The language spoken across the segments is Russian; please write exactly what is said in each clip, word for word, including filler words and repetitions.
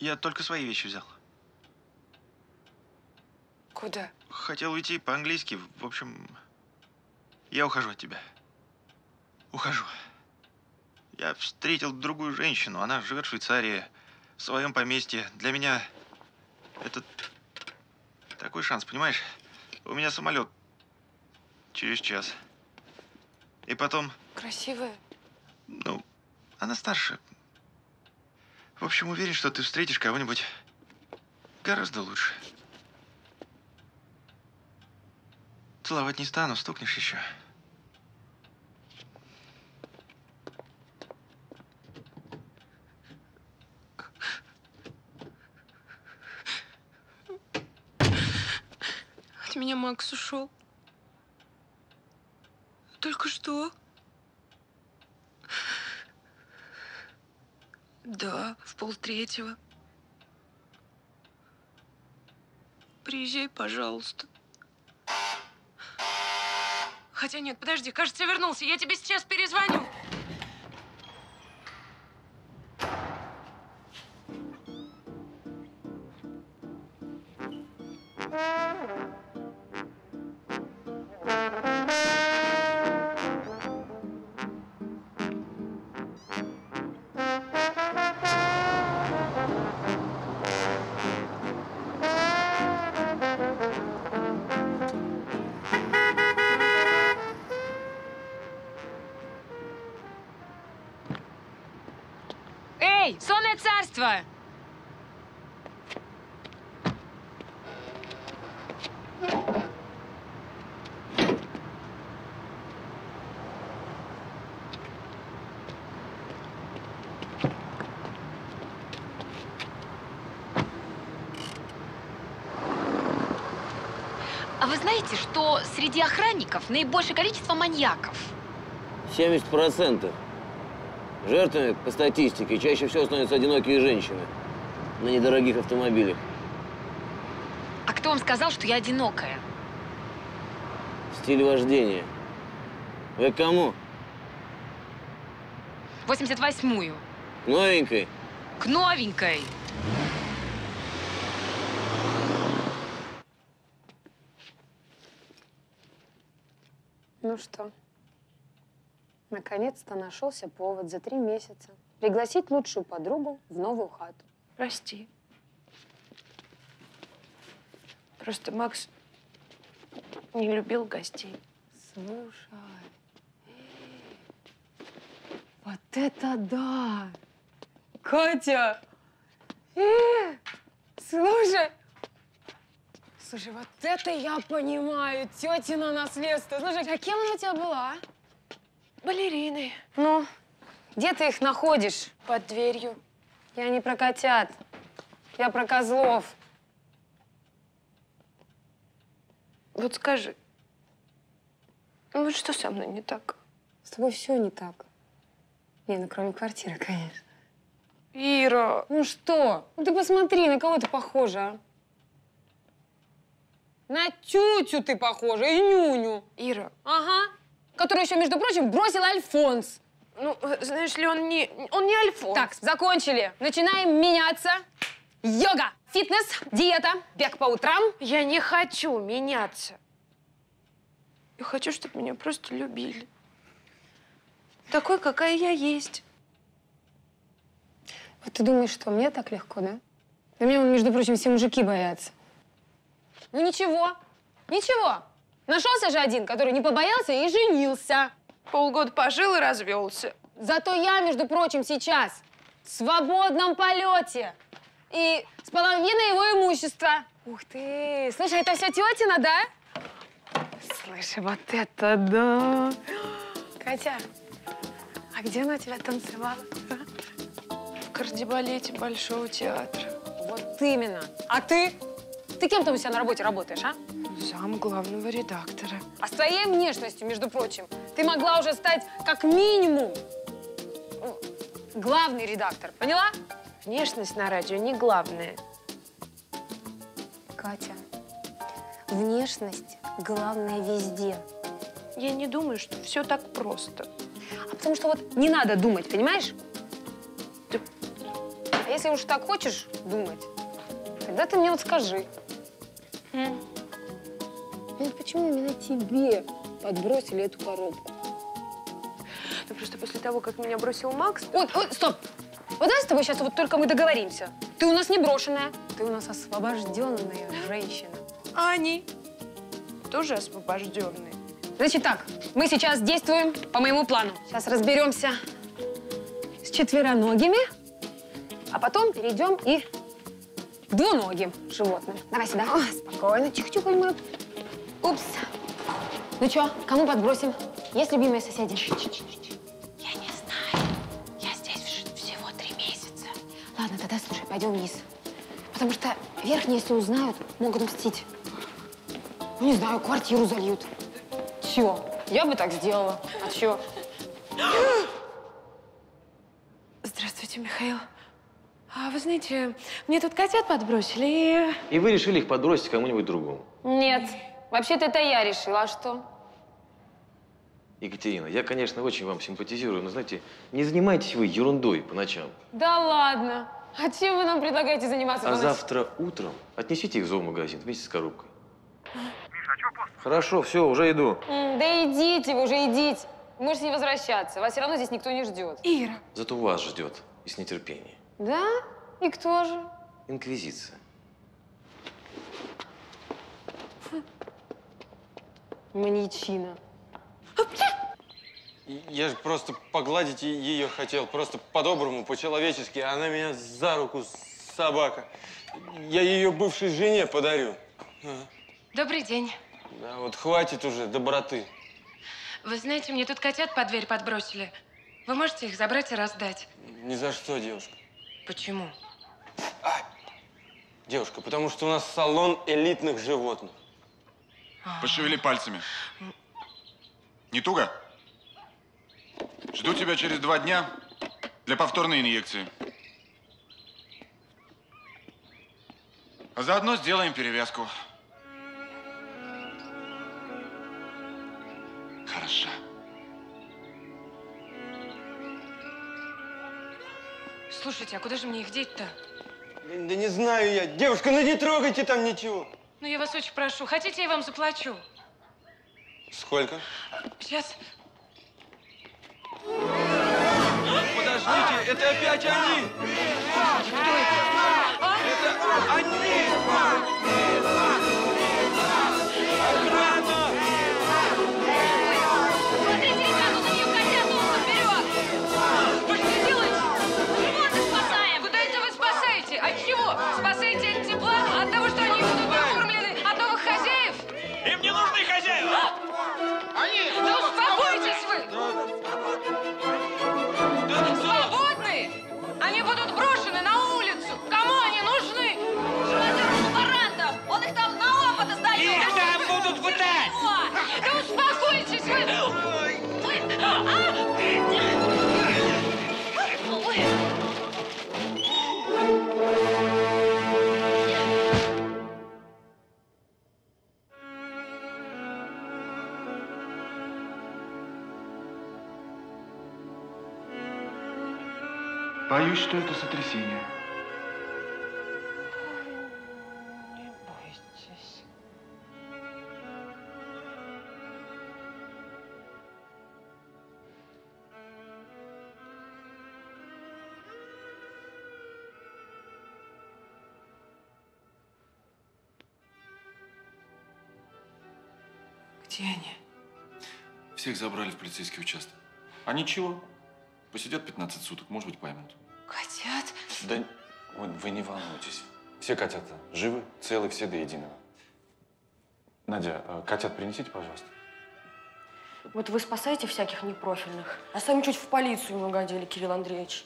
Я только свои вещи взял. Куда? Хотел уйти по-английски. В общем, я ухожу от тебя. Ухожу. Я встретил другую женщину. Она живет в Швейцарии, в своем поместье. Для меня это такой шанс, понимаешь? У меня самолет через час. И потом… Красивая? Ну, она старше. В общем, уверен, что ты встретишь кого-нибудь гораздо лучше. Целовать не стану, стукнешь еще. От меня Макс ушел. Только что? Да, в полтретьего. Приезжай, пожалуйста. Хотя нет, подожди, кажется, вернулся. Я тебе сейчас перезвоню. А вы знаете, что среди охранников наибольшее количество маньяков? семьдесят процентов. Жертвами, по статистике, чаще всего становятся одинокие женщины на недорогих автомобилях. А кто вам сказал, что я одинокая? Стиль вождения. Вы к кому? восемьдесят восьмую. К новенькой? К новенькой. Ну что? Наконец-то нашелся повод за три месяца пригласить лучшую подругу в новую хату. Прости. Просто Макс не любил гостей. Слушай, вот это да! Катя! Э, слушай! Слушай, вот это я понимаю, тетина наследство. Слушай, а кем она у тебя была? Балерины. Ну, где ты их находишь? Под дверью. Я не про котят. Я про козлов. Вот скажи, ну что со мной не так? С тобой все не так. Не, ну кроме квартиры, конечно. Ира! Ну что? Ну ты посмотри, на кого ты похожа, а? На тютю ты похожа и нюню. Ира. Ага. Который еще, между прочим, бросил Альфонс. Ну, знаешь ли, он не, он не Альфонс. Так, закончили. Начинаем меняться. Йога, фитнес, диета, бег по утрам. Я не хочу меняться. Я хочу, чтобы меня просто любили. Такой, какая я есть. Вот ты думаешь, что мне так легко, да? Да меня, между прочим, все мужики боятся. Ну ничего, ничего. Нашелся же один, который не побоялся и женился. Полгода пожил и развелся. Зато я, между прочим, сейчас в свободном полете. И с половиной его имущества. Ух ты! Слушай, это все тетина, да? Слушай, вот это да! Катя, а где она тебя танцевала? В кардебалете Большого театра. Вот именно. А ты? Ты кем там у себя на работе работаешь, а? Зам главного редактора. А с твоей внешностью, между прочим, ты могла уже стать как минимум главный редактор, поняла? Внешность на радио не главное. Катя, внешность главное везде. Я не думаю, что все так просто. А потому что вот не надо думать, понимаешь? Да. А если уж так хочешь думать, тогда ты мне вот скажи. Mm. Ну, почему именно тебе подбросили эту коробку? Ну, просто после того, как меня бросил Макс… Вот, вот, стоп! Вот давай с тобой сейчас вот только мы договоримся. Ты у нас не брошенная, ты у нас освобожденная женщина. А они тоже освобожденные. Значит так, мы сейчас действуем по моему плану. Сейчас разберемся с четвероногими, а потом перейдем и к двуногим животным. Давай сюда. О, спокойно, чих-чихай мы. Упс. Ну чё, кому подбросим? Есть любимые соседи? Я не знаю. Я здесь всего три месяца. Ладно, тогда слушай, пойдем вниз. Потому что верхние, если узнают, могут мстить. Ну, не знаю, квартиру зальют. Чё? Я бы так сделала. А чё? Здравствуйте, Михаил. А вы знаете, мне тут котят подбросили. И вы решили их подбросить кому-нибудь другому? Нет. Вообще-то это я решила. А что? Екатерина, я, конечно, очень вам симпатизирую, но, знаете, не занимайтесь вы ерундой по ночам. Да ладно. А чем вы нам предлагаете заниматься по ночам? А завтра утром отнесите их в зоомагазин вместе с коробкой. Миша, а чего поздно? Хорошо, все, уже иду. М, да идите вы уже, идите. Можете не возвращаться. Вас все равно здесь никто не ждет. Ира. Зато вас ждет. И с нетерпением. Да? И кто же? Инквизиция. Маньячина. Я же просто погладить ее хотел, просто по-доброму, по-человечески. Она меня за руку, собака. Я ее бывшей жене подарю. Добрый день. Да, вот хватит уже доброты. Вы знаете, мне тут котят под дверь подбросили. Вы можете их забрать и раздать? Ни за что, девушка. Почему? А, девушка, потому что у нас салон элитных животных. Пошевели пальцами. Не туго? Жду тебя через два дня для повторной инъекции. А заодно сделаем перевязку. Хорошо. Слушайте, а куда же мне их деть-то? Да не знаю я. Девушка, ну не трогайте там ничего. Ну, я вас очень прошу. Хотите, я вам заплачу? Сколько? Сейчас. Подождите, это опять они! Кто это? Это они! Охрана! Смотрите, ребята, у нее котят ловко вперед! Пошли делать! Животных спасаем! Куда это вы спасаете? От чего? Спасаете от тепла? От того, что они будут выкормлены? От новых хозяев? Им не нужны хозяева! Они! Да успокойтесь вы! Свободные! Они будут брошены на улицу! Кому они нужны? Живодеру Баранда! Он их там на опыт сдает! Их да там вы... будут пытать! Да успокойтесь вы! Вы... А? Вы... Боюсь, что это сотрясение. Не бойтесь. Где они? Всех забрали в полицейский участок. А ничего. Посидят пятнадцать суток, может быть, поймут. Котят? Да вот вы не волнуйтесь. Все котята живы, целы, все до единого. Надя, котят принесите, пожалуйста. Вот вы спасаете всяких непрофильных, а сами чуть в полицию не угодили, Кирилл Андреевич.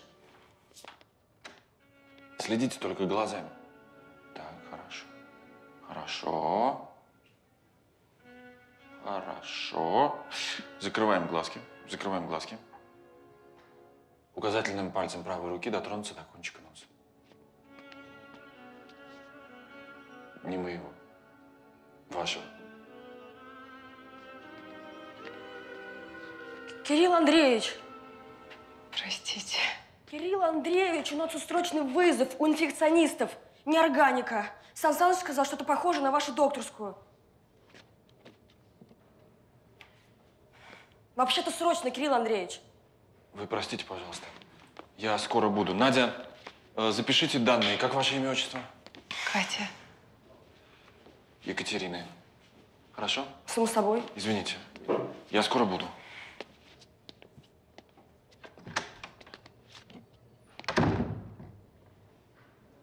Следите только глазами. Так, хорошо. Хорошо. Хорошо. Закрываем глазки, закрываем глазки. Указательным пальцем правой руки дотронуться до кончика носа. Не моего. Вашего. Кирилл Андреевич! Простите. Кирилл Андреевич, у нас срочный вызов у инфекционистов. Неорганика. Сан Саныч сказал, что это похоже на вашу докторскую. Вообще-то срочно, Кирилл Андреевич. Вы простите, пожалуйста. Я скоро буду. Надя, э, запишите данные. Как ваше имя, отчество? Катя. Екатерина. Хорошо? Само собой. Извините. Я скоро буду.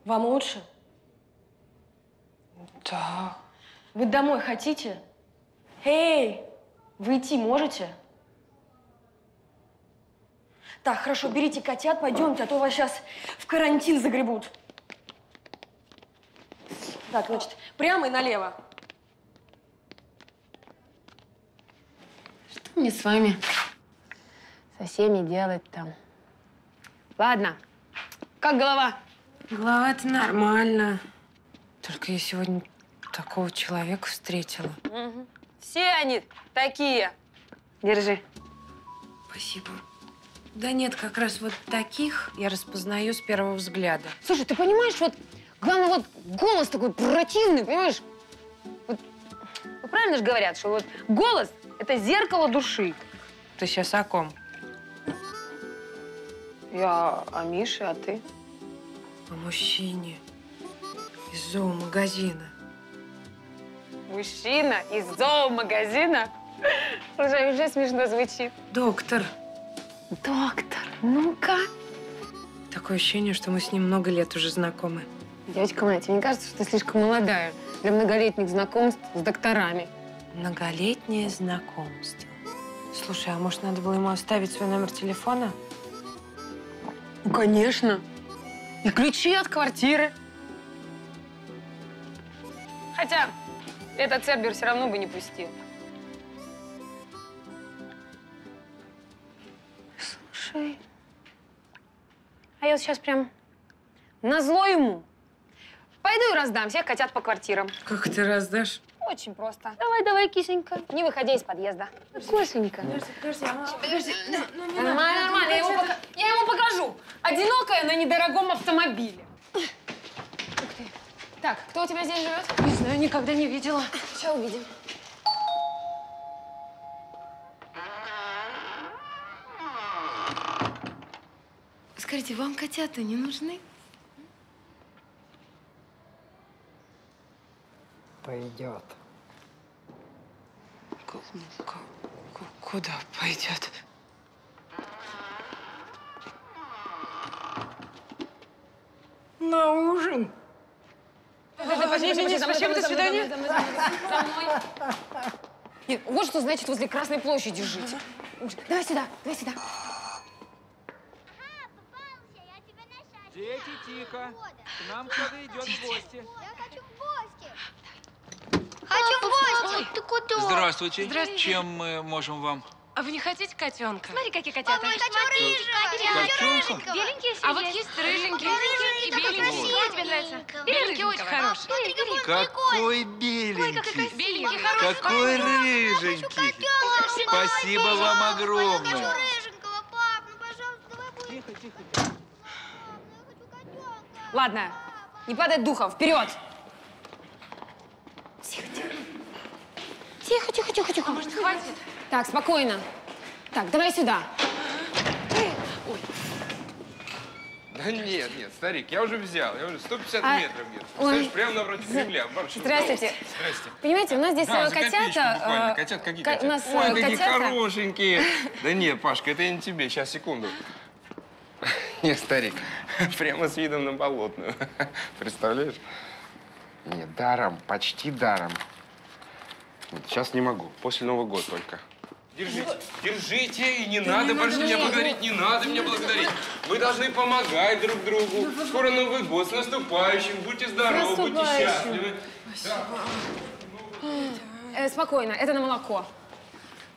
Вам лучше? Да. Вы домой хотите? Эй, вы идти можете? Так, хорошо, берите котят, пойдемте, а то вас сейчас в карантин загребут. Так, значит, прямо и налево. Что мне с вами? Со всеми делать там. Ладно, как голова? Голова-то нормально. Только я сегодня такого человека встретила. Угу. Все они такие. Держи. Спасибо. Да нет, как раз вот таких я распознаю с первого взгляда. Слушай, ты понимаешь, вот главное, вот голос такой противный, понимаешь? Вот, ну, правильно же говорят, что вот голос – это зеркало души. Ты сейчас о ком? Я о Мише, а ты? О мужчине из зоомагазина. Мужчина из зоомагазина? Слушай, уже смешно звучит. Доктор. Доктор, ну-ка. Такое ощущение, что мы с ним много лет уже знакомы. Девочка моя, тебе не кажется, что ты слишком молодая для многолетних знакомств с докторами? Многолетнее знакомство. Слушай, а может, надо было ему оставить свой номер телефона? Ну, конечно. И ключи от квартиры. Хотя этот Цербер все равно бы не пустил. Слушай, а я сейчас прям назло ему пойду и раздам всех котят по квартирам. Как ты раздашь? Очень просто. Давай, давай, кисенька. Не выходя из подъезда. Кисенька. Подожди, подожди, мама. Подожди. Ну, не нормально, надо, нормально. Я, его пока... я ему покажу. Одинокая на недорогом автомобиле. Ух ты. Так, кто у тебя здесь живет? Не знаю, никогда не видела. Сейчас увидим. Скажите, вам котята не нужны? Пойдет. Куда пойдет? На ужин. Зачем до свидания? Нет, вот что значит возле Красной площади жить. Давай сюда, давай сюда. Дети, тихо. К нам кто-то идет в гости. Я хочу в гости. Хочу в гости! Ты куда? Здравствуйте. Здравствуйте. Чем мы можем вам? А вы не хотите котенка? Смотри, какие котята. Мама, я хочу рыженького. Котенка? Беленькие есть. А вот есть рыженькие. Рыженькие и беленькие. Какой тебе нравится? Беленькие очень хорошие. Какой беленький. Беленький хороший. Какой рыженький. Спасибо вам огромное. Я хочу рыженького, пап. Ну, пожалуйста, давай будем. Тихо, тихо, тихо. Ладно, не падай духом. Вперед! Тихо, тихо. Тихо, тихо, тихо, тихо. А может, хватит? Так, спокойно. Так, давай сюда. Ой. Да нет, нет, старик, я уже взял. Я уже сто пятьдесят а... метров где-то. Ой. Прямо напротив земля. Здравствуйте. Здрасте. Понимаете, у нас здесь да, котята. Э... Котят, какие котята? У нас Ой, котята. Какие хорошенькие. Да нет, Пашка, это не тебе. Сейчас, секунду. Нет, старик, прямо с видом на болотную. Представляешь? Нет, даром, почти даром. Нет, сейчас не могу, после Нового года только. Держите, держите, и не да надо, пожалуйста, меня благодарить, не надо меня благодарить. Вы должны помогать друг другу. Скоро Новый год, с наступающим, будьте здоровы, будьте счастливы. Да. Э, спокойно, это на молоко.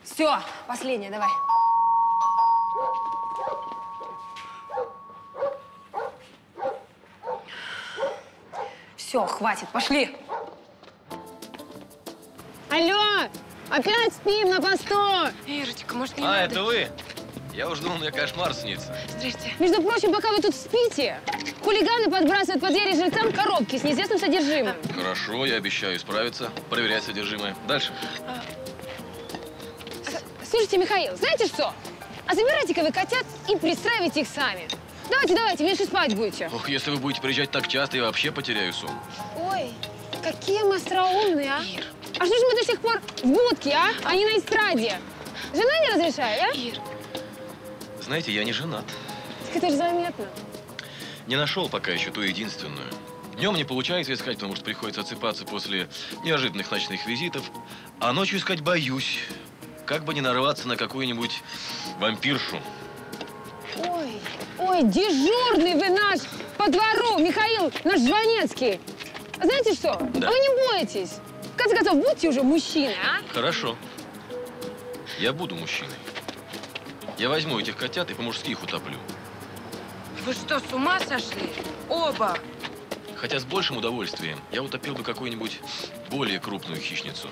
Все, последнее, давай. Все, хватит, пошли. Алло, опять спим на посту. Ирочка, может, не а, надо? А, это вы? Я уж думал, мне кошмар снится. Здрасте. Между прочим, пока вы тут спите, хулиганы подбрасывают под двери жильцам коробки с неизвестным содержимым. Хорошо, я обещаю исправиться, проверять содержимое. Дальше. Слушайте, Михаил, знаете что? А забирайте-ка вы котят и пристраивайте их сами. Давайте, давайте, меньше спать будете. Ох, если вы будете приезжать так часто, я вообще потеряю сон. Ой, какие мы остроумные, а? Ир. А что же мы до сих пор в будке, а? А не на эстраде. Жена не разрешает, а? Ир. Знаете, я не женат. Так это же заметно. Не нашел пока еще ту единственную. Днем не получается искать, потому что приходится отсыпаться после неожиданных ночных визитов. А ночью искать боюсь. Как бы не нарваться на какую-нибудь вампиршу. Ой, ой, дежурный вы наш по двору, Михаил, наш Жванецкий. Знаете что? Да. Вы не бойтесь. В конце концов, будьте уже мужчиной, а? Хорошо. Я буду мужчиной. Я возьму этих котят и по-мужски их утоплю. Вы что, с ума сошли? Оба! Хотя с большим удовольствием я утопил бы какую-нибудь более крупную хищницу.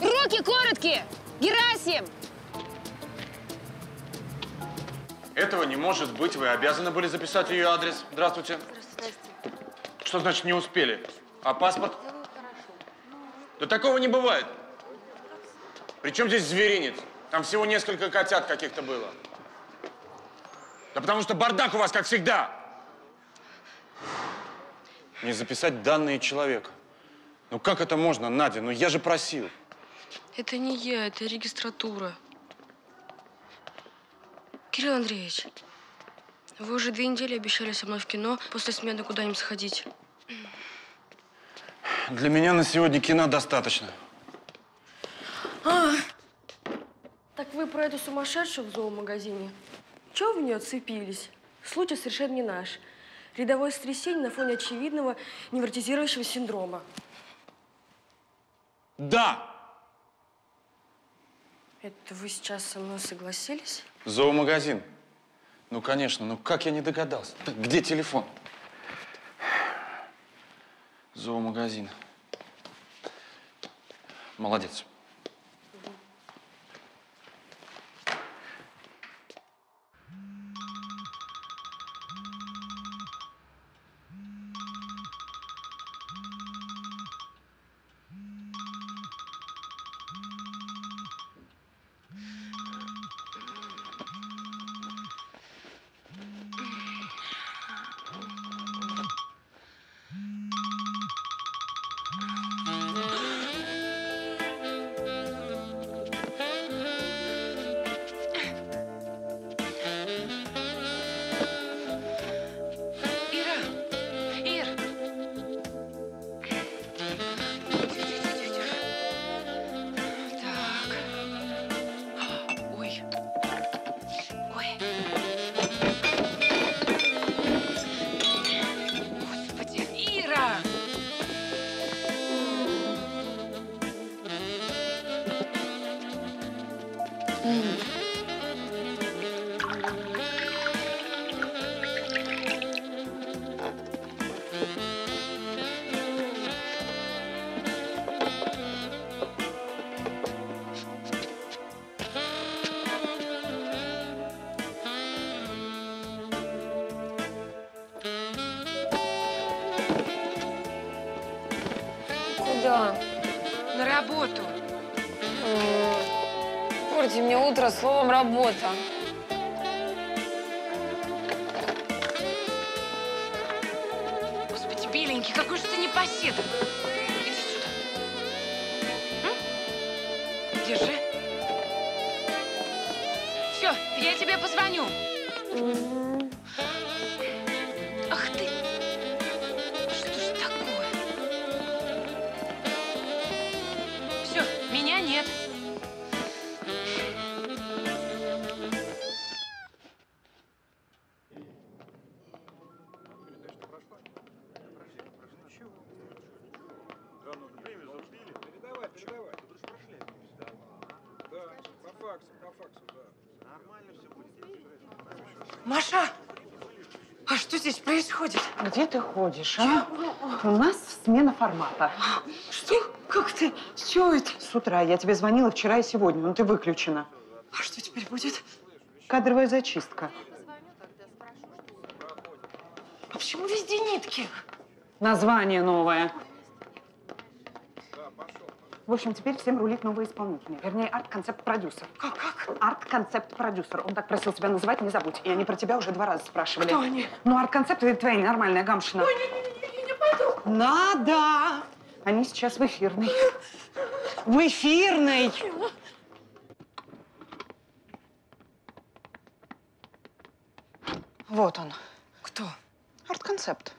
Руки короткие! Герасим! Этого не может быть. Вы обязаны были записать ее адрес. Здравствуйте. Здравствуйте. Что значит не успели? А паспорт? Да такого не бывает. Причем здесь зверинец? Там всего несколько котят каких-то было. Да потому что бардак у вас, как всегда. Не записать данные человека. Ну как это можно, Надя? Ну я же просил. Это не я, это регистратура. Кирилл Андреевич, вы уже две недели обещали со мной в кино, после смены куда-нибудь сходить. Для меня на сегодня кино достаточно. А, так вы про эту сумасшедшую в зоомагазине? Чего в нее цепились? Случай совершенно не наш. Рядовое стрясение на фоне очевидного невротизирующего синдрома. Да! Это вы сейчас со мной согласились? Зоомагазин? Ну, конечно, ну как я не догадался? Так, где телефон? Зоомагазин. Молодец. Словом, работа. Господи, беленький, какой же ты непосед. Иди сюда. М? Держи. Все, я тебе позвоню. Mm-hmm. Ах ты. Что ж такое? Все, меня нет. Где ты ходишь, а? У нас смена формата. Что? Как ты? Все это? С утра я тебе звонила вчера и сегодня, но ты выключена. А что теперь будет? Кадровая зачистка. А почему везде Нитки? Название новое. В общем, теперь всем рулит новый исполнитель. Вернее, арт-концепт-продюсер. Как? Как? Арт-концепт-продюсер. Он так просил тебя называть, не забудь. И они про тебя уже два раза спрашивали. Кто они? Ну, арт-концепт — это твоя ненормальная гамшина. Ой, не, не, не пойду. Надо! Они сейчас в эфирной. В эфирной! Вот он. Кто? Арт-концепт.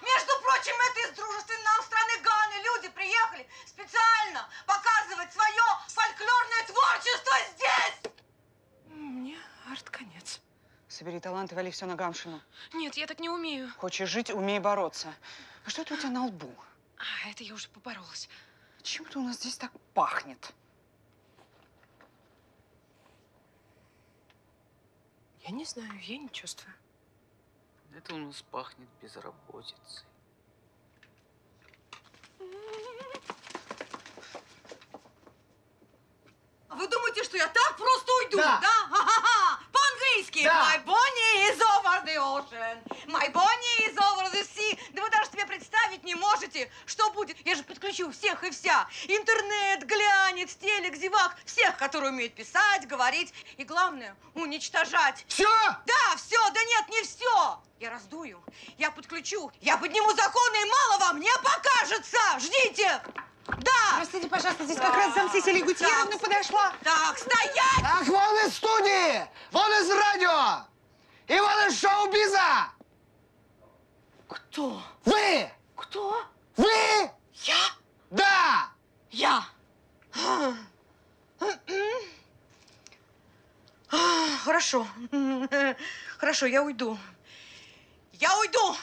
Между прочим, это из дружественной нам страны Ганы люди приехали специально показывать свое фольклорное творчество здесь! Мне арт конец. Собери таланты, вали все на гамшину. Нет, я так не умею. Хочешь жить, умей бороться. А что это у тебя на лбу? А, это я уже поборолась. Чем-то у нас здесь так пахнет. Я не знаю, я не чувствую. Это у нас пахнет безработицей. Вы думаете, что я так просто уйду, да? Да? По-английски. Да. My bunny is over the ocean. My bunny is over the sea. Да вы даже себе представить не можете, что будет. Я же подключу всех и вся. Интернет, глянец, телек, зевак. Всех, которые умеют писать, говорить и, главное, уничтожать. Все? Да, все. Да нет, не все. Я раздую, я подключу, я подниму законы, и мало вам не покажется! Ждите! Да! Простите, пожалуйста, здесь так, как раз замсесили Гутьеровна подошла. Так, стоять! Ах, вон из студии, вон из радио и вон из шоу-биза! Кто? Вы! Кто? Вы! Я? Да! Я! Хорошо, хорошо, я уйду. Я уйду,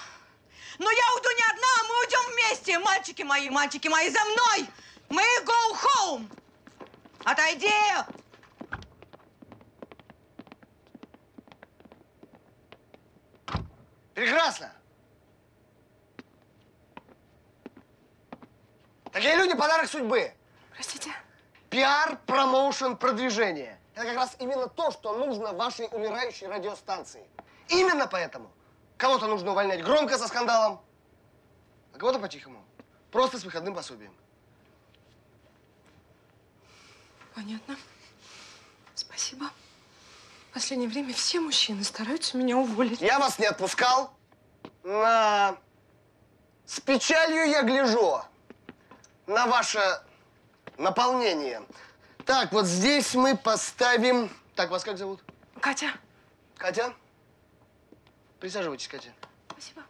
но я уйду не одна, а мы уйдем вместе. Мальчики мои, мальчики мои, за мной. Мы go home. Отойди. Прекрасно. Такие люди – подарок судьбы. Простите. Пиар, промоушен, продвижение. Это как раз именно то, что нужно вашей умирающей радиостанции. Именно поэтому. Кого-то нужно увольнять громко со скандалом, а кого-то по-тихому. Просто с выходным пособием. Понятно. Спасибо. В последнее время все мужчины стараются меня уволить. Я вас не отпускал. На... С печалью я гляжу на ваше наполнение. Так, вот здесь мы поставим... Так, вас как зовут? Катя. Катя? Присаживайтесь, Катя. Спасибо.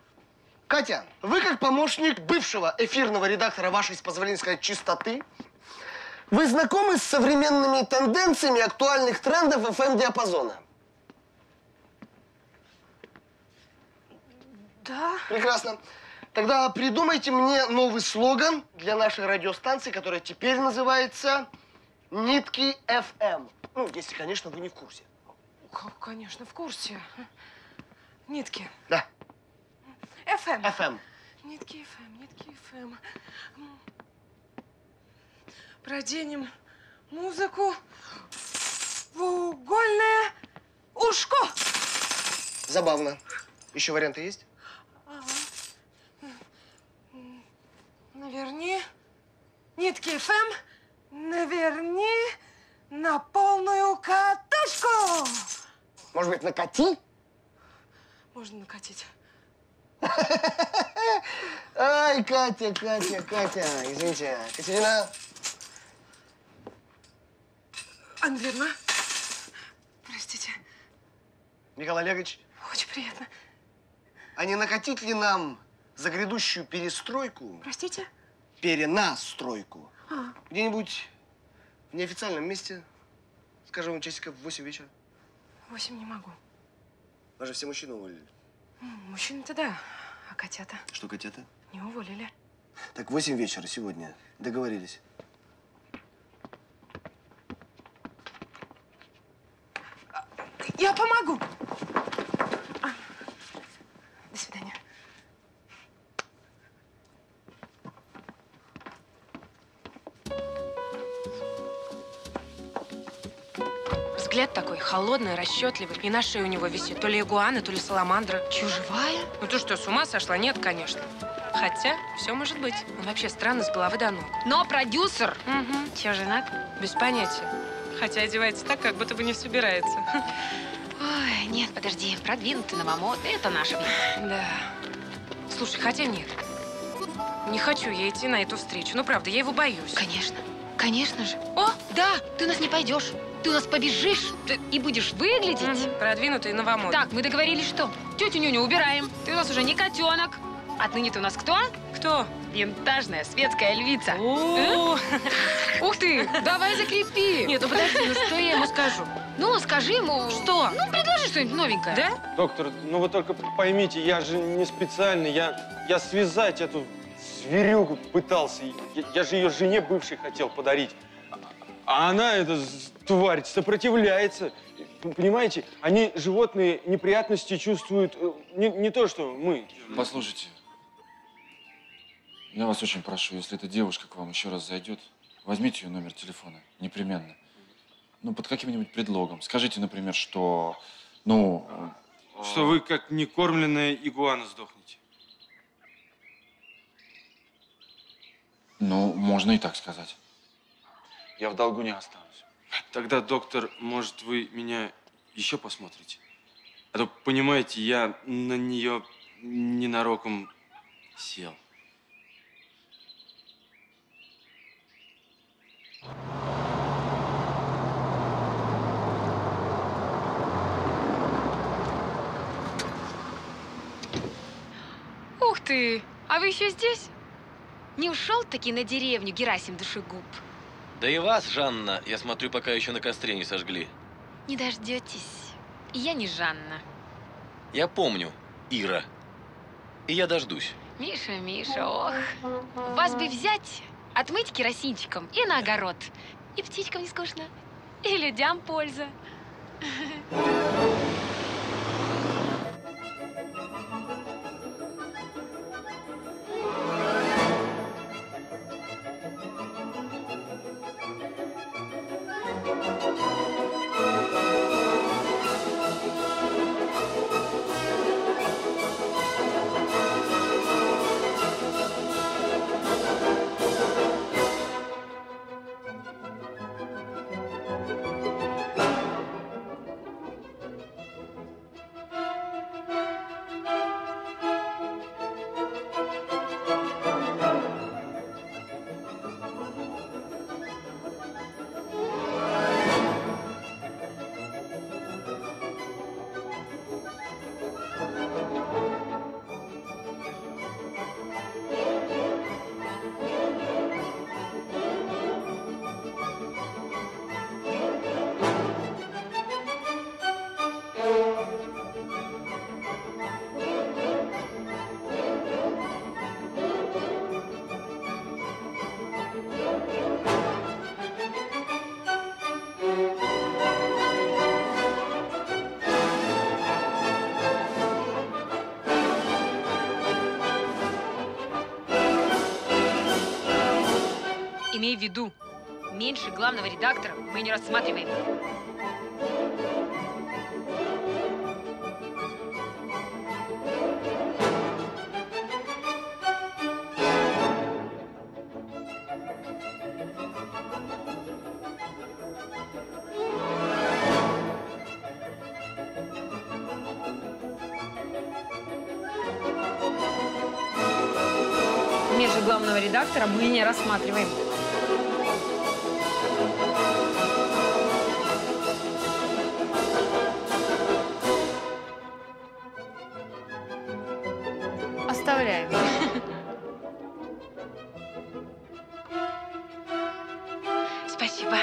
Катя, вы как помощник бывшего эфирного редактора вашей, с позволения сказать, чистоты, вы знакомы с современными тенденциями актуальных трендов эф эм-диапазона? Да. Прекрасно. Тогда придумайте мне новый слоган для нашей радиостанции, которая теперь называется «Нитки эф эм». Ну, если, конечно, вы не в курсе. Конечно, в курсе. Нитки. Да. эф эм. эф эм. Нитки эф эм, нитки эф эм. Проденем музыку в угольное ушко. Забавно. Еще варианты есть? Ага. Наверни нитки эф эм, наверни на полную катушку. Может быть, накати? Можно накатить. Ай, Катя, Катя, Катя. Извините, Екатерина. Андреевна. Простите. Михаил Олегович. Очень приятно. А не накатить ли нам за грядущую перестройку? Простите? Перенастройку. А. Где-нибудь в неофициальном месте, скажем, часиков в восемь вечера. Восемь не могу. Вас же все мужчины уволили. Мужчины-то да, а котята? Что котята? Не уволили. Так, восемь вечера сегодня. Договорились. Я помогу. А. До свидания. взгляд такой холодный, расчетливый. И на шее у него висит то ли игуана, то ли саламандра. Чужевая? Ну ты что, с ума сошла? Нет, конечно. Хотя все может быть. Он вообще странный с головы до ног. Но продюсер! Угу. Че, женат? Без понятия. Хотя одевается так, как будто бы не собирается. Ой, нет, подожди. Продвинутый на мамо. Это наша. Да. Слушай, хотя нет. Не хочу я идти на эту встречу. Ну, правда, я его боюсь. Конечно. Конечно же. О, да! Ты у нас не пойдешь. Ты у нас побежишь ты... и будешь выглядеть. Угу. Продвинутый новомод. Так, мы договорились, что тетю Нюню убираем. Ты у нас уже не котенок. Отныне ты у нас кто? Кто? Винтажная светская львица. О, ух ты! Давай закрепи. Нет, ну подожди, ну что я ему скажу? Ну, скажи ему… Что? Ну, предложи что-нибудь новенькое. Да? Доктор, ну вы только поймите, я же не специально. Я, я связать эту зверюгу пытался. Я, я же ее жене бывшей хотел подарить. А она, эта тварь, сопротивляется. Понимаете, они, животные, неприятности чувствуют не, не то, что мы. Послушайте, я вас очень прошу, если эта девушка к вам еще раз зайдет, возьмите ее номер телефона непременно. Ну, под каким-нибудь предлогом. Скажите, например, что, ну… Что вы, как некормленная игуана, сдохнете. Ну, можно и так сказать. Я в долгу не останусь. Тогда, доктор, может, вы меня еще посмотрите? А то, понимаете, я на нее ненароком сел. Ух ты! А вы еще здесь? Не ушел-таки на деревню Герасим Душегуб? Да и вас, Жанна, я смотрю, пока еще на костре не сожгли. Не дождетесь. И я не Жанна. Я помню, Ира. И я дождусь. Миша, Миша, ох. Вас бы взять, отмыть керосинчиком и на огород. И птичкам не скучно, и людям польза. Имей в виду, меньше главного редактора мы не рассматриваем. Меньше главного редактора мы не рассматриваем. Спасибо.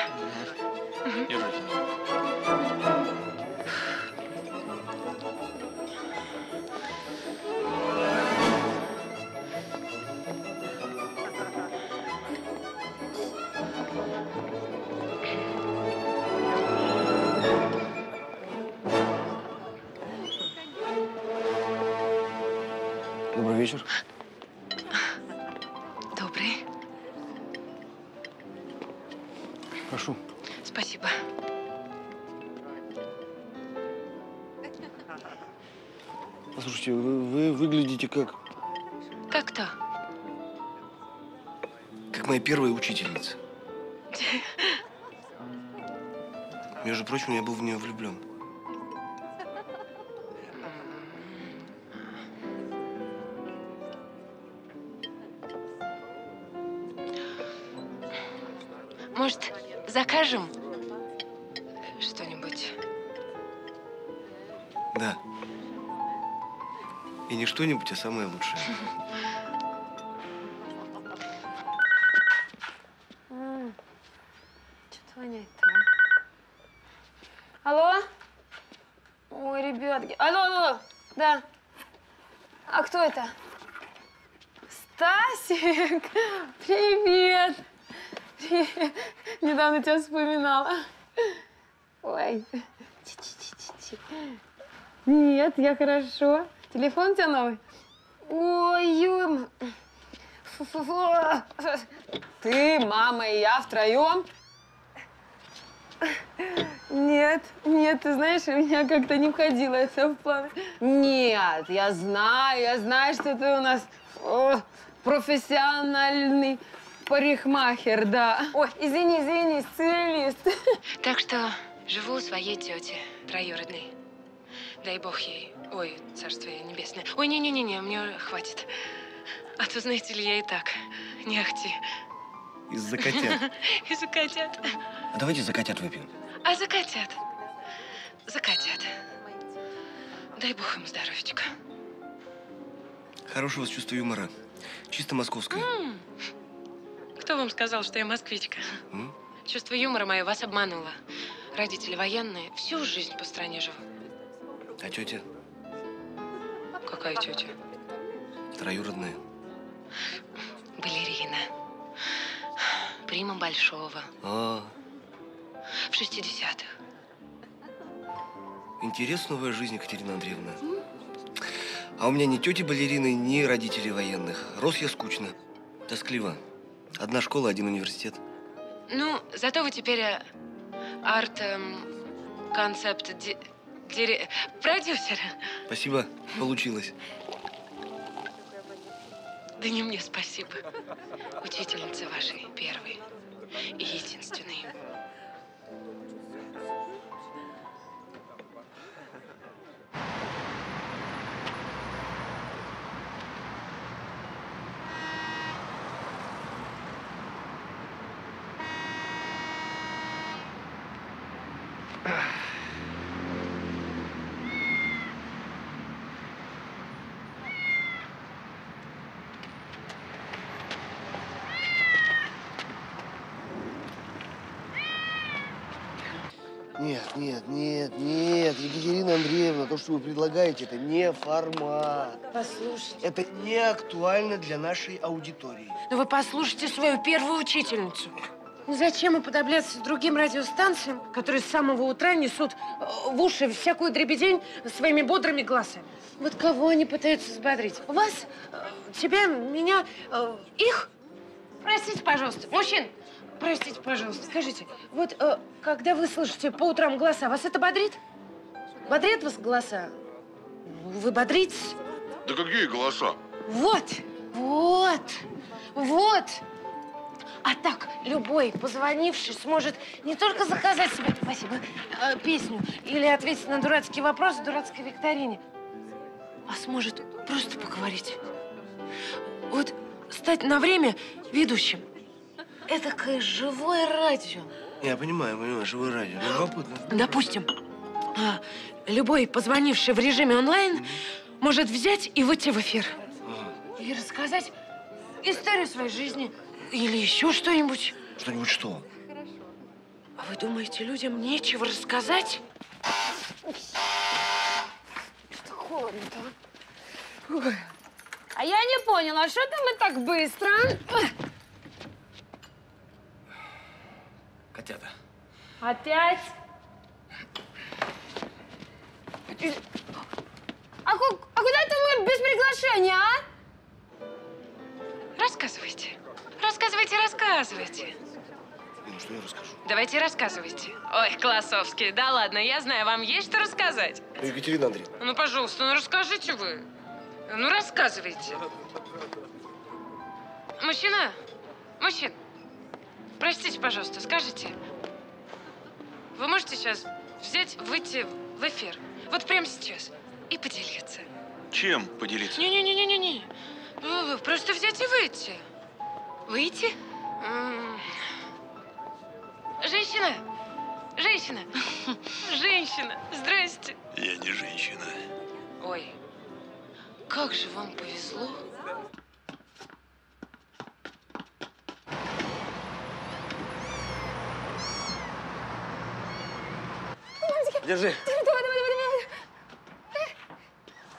Добрый вечер. Добрый. Прошу. Спасибо. Слушайте, вы, вы выглядите как… Как кто? Как моя первая учительница. Между прочим, я был в нее влюблен. Может, закажем что-нибудь? Да. И не что-нибудь, а самое лучшее. Что-то воняет-то, а? Алло? Ой, ребятки. Алло, алло. Да. А кто это? Стасик? Привет. Привет. Недавно тебя вспоминала. Ой. Чи-чи-чи-чи-чи. Нет, я хорошо. Телефон у тебя новый? Ой, Юм. Ты, мама и я втроем? Нет, нет, ты знаешь, у меня как-то не входило это в план. Нет, я знаю, я знаю, что ты у нас о, профессиональный парикмахер, да. Ой, извини, извини, стилист. Так что живу у своей тети троюродной. Дай бог ей. Ой, царство ей небесное. Ой, не-не-не, мне хватит. А то, знаете ли, я и так не ахти. Из-за котят. Из-за котят. А давайте за котят выпьем. А за котят. За котят. Дай бог им здоровечка. Хорошего чувства юмора. Чисто московское. М-м. Кто вам сказал, что я москвичка? М? Чувство юмора мое вас обмануло. Родители военные всю жизнь по стране живут. А тетя? Какая тетя? Троюродная. Балерина. Прима Большого. А. В шестидесятых. Интересная новая жизнь, Екатерина Андреевна. М? А у меня ни тети балерины, ни родителей военных. Рос я скучно. Тоскливо. Одна школа, один университет. Ну, зато вы теперь арт-концепт... Дире... продюсера. Спасибо. Получилось. Да не мне спасибо. Учительница вашей первой и единственной. Нет, нет, нет, Екатерина Андреевна, то, что вы предлагаете, это не формат. Послушайте. Это не актуально для нашей аудитории. Но вы послушайте свою первую учительницу. Ну зачем уподобляться другим радиостанциям, которые с самого утра несут в уши всякую дребедень своими бодрыми глазами? Вот кого они пытаются взбодрить? Вас, тебя, меня, их? Простите, пожалуйста, мужчин. Простите, пожалуйста, скажите, вот э, когда вы слышите по утрам голоса, вас это бодрит? Бодрят вас голоса? Вы бодритесь? Да какие голоса? Вот, вот, вот. А так любой позвонивший сможет не только заказать себе, спасибо, э, песню или ответить на дурацкий вопрос в дурацкой викторине, а сможет просто поговорить. Вот стать на время ведущим. Этакое живое радио. Я понимаю, понимаю, живое радио. Любопытно. Допустим, любой, позвонивший в режиме онлайн, mm-hmm. может взять и выйти в эфир. Mm-hmm. И рассказать историю своей жизни или еще что-нибудь. Что-нибудь что? А вы думаете, людям нечего рассказать? Что холодно-то? А я не поняла, а что там мы так быстро? Котята. Опять? А, а куда это мы без приглашения, а? Рассказывайте. Рассказывайте, рассказывайте. ну что я расскажу? Давайте рассказывайте. Ой, Классовский, да ладно, я знаю, вам есть что рассказать? Ну, Екатерина Андреевна. Ну, пожалуйста, ну расскажите вы. Ну, рассказывайте. Мужчина, мужчина, простите, пожалуйста, скажите, вы можете сейчас взять, выйти в эфир, вот прямо сейчас, и поделиться? Чем поделиться? Не-не-не-не-не, просто взять и выйти. Выйти? Женщина, женщина, женщина, здрасте. Я не женщина. Ой, как же вам повезло. Держи. Давай, давай, давай, давай.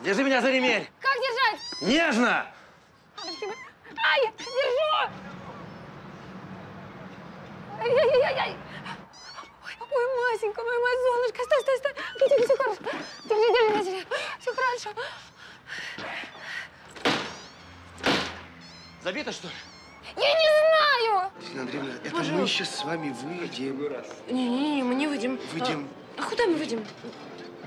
Держи меня за ремень. Как держать? Нежно! Ай, я держу! Ай-яй-яй-яй! Ой, Масенька, моя, моя солнышко, стой, стой, стой! Катя, все хорошо. Держи, держи, держи. Все хорошо. Забито, что ли? Я не знаю! Екатерина Андреевна, это Боже. Мы сейчас с вами выйдем. Не-не-не, мы не выйдем. Выйдем. А куда мы выйдем?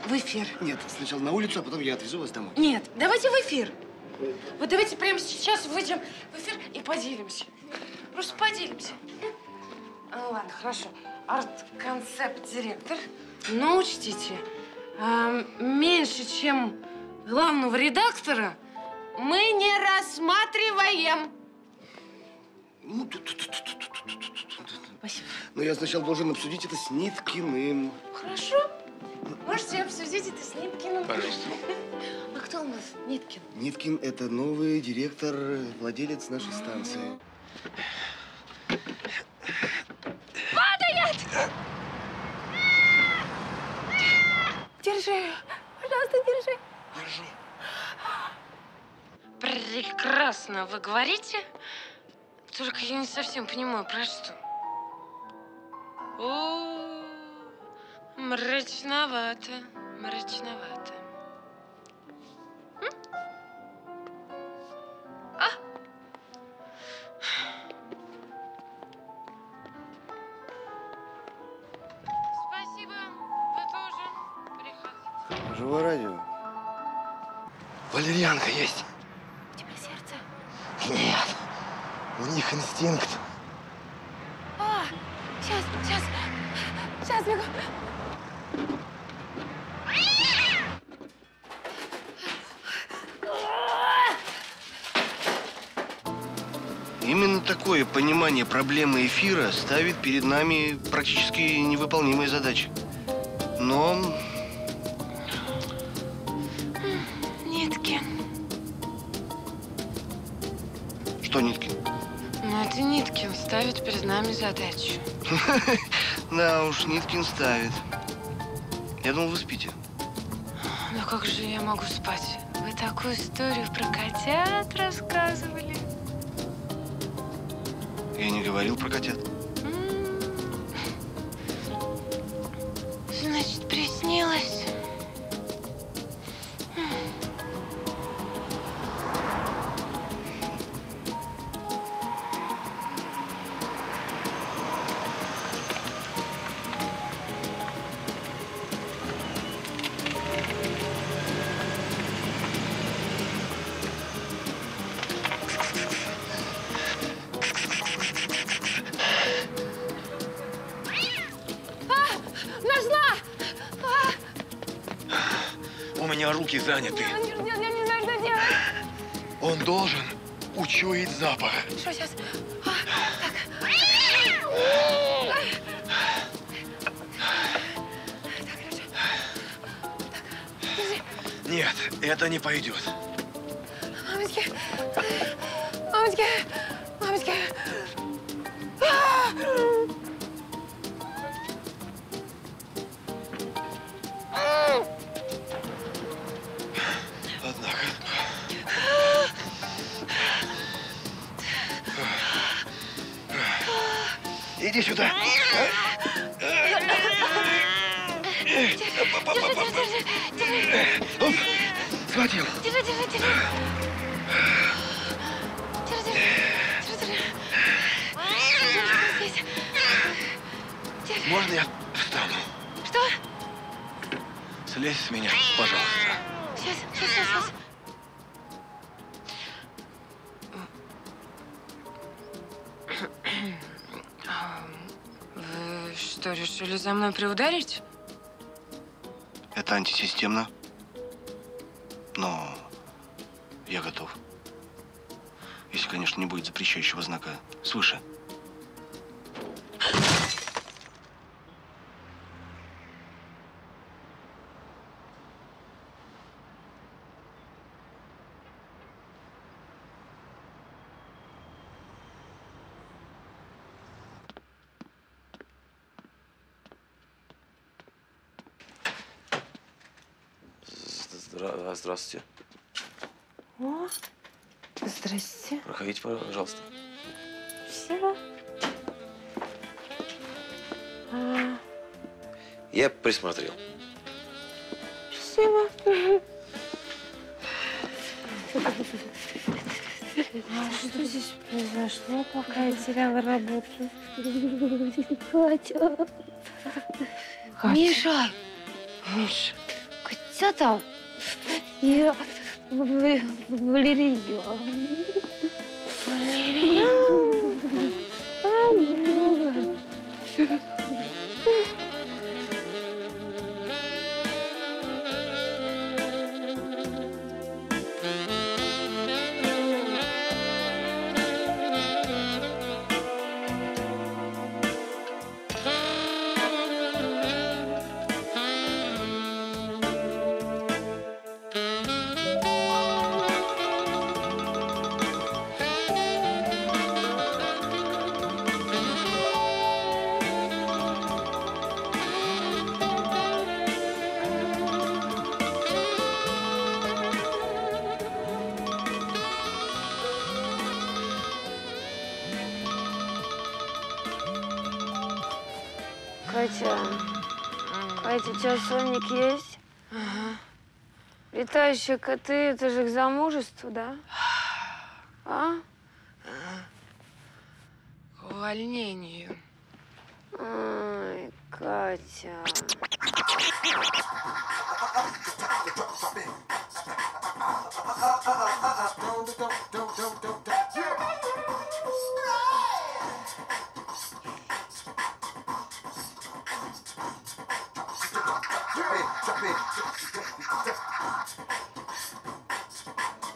В эфир. Нет, сначала на улицу, а потом я отвезу вас домой. Нет, давайте в эфир. Вот давайте прямо сейчас выйдем в эфир и поделимся. Просто поделимся. Ну, ладно, хорошо. Арт-концепт-директор. Но учтите, э, меньше, чем главного редактора, мы не рассматриваем. Ну, спасибо. Но я сначала должен обсудить это с Ниткиным. Хорошо. Можете обсудить это с Ниткиным. Пожалуйста. А кто у нас Ниткин? Ниткин – это новый директор, владелец нашей станции. Падает! Держи. Пожалуйста, держи. Держи. Прекрасно вы говорите. Только я не совсем понимаю, про что. О, мрачновато, мрачновато. М? А? Спасибо, вы тоже приходите. Живое радио. Валерьянка есть. У тебя сердце? Нет. У них инстинкт. А, сейчас, сейчас, сейчас бегу. Именно такое понимание проблемы эфира ставит перед нами практически невыполнимые задачи. Но... Ниткин. Что Ниткин? Ну, это Ниткин ставит перед нами задачу. Да уж, Ниткин ставит. Я думал, вы спите. Ну как же я могу спать? Вы такую историю про котят рассказывали. Я не говорил про котят. Значит, приснилось. Заняты. Нет, нет, я не знаю, что делать. Он должен учуять запах. Что сейчас? А, так. Так, держи. Так, держи. Нет, это не пойдет. Мамочки, мамочки, мамочки. Иди сюда. Держи, держи, держи. Оп, схватил. Держи, держи, держи. Держи, держи, держи. Держи, держи. Можно я встану? Что? Слезь с меня, пожалуйста. Сейчас, сейчас, сейчас, сейчас. Вы что, решили за мной приударить? Это антисистемно. Но я готов. Если, конечно, не будет запрещающего знака свыше. Здравствуйте. О, здрасте. Проходите, пожалуйста. Спасибо. А... Я присмотрел. Спасибо. А что здесь произошло, пока я теряла работу? Катя. Миша. Миша. Катя там. Я Валерия. Валерия. У тебя сонник есть? Ага. Летающие коты, это же к замужеству, да? А? К увольнению. Ай, Катя.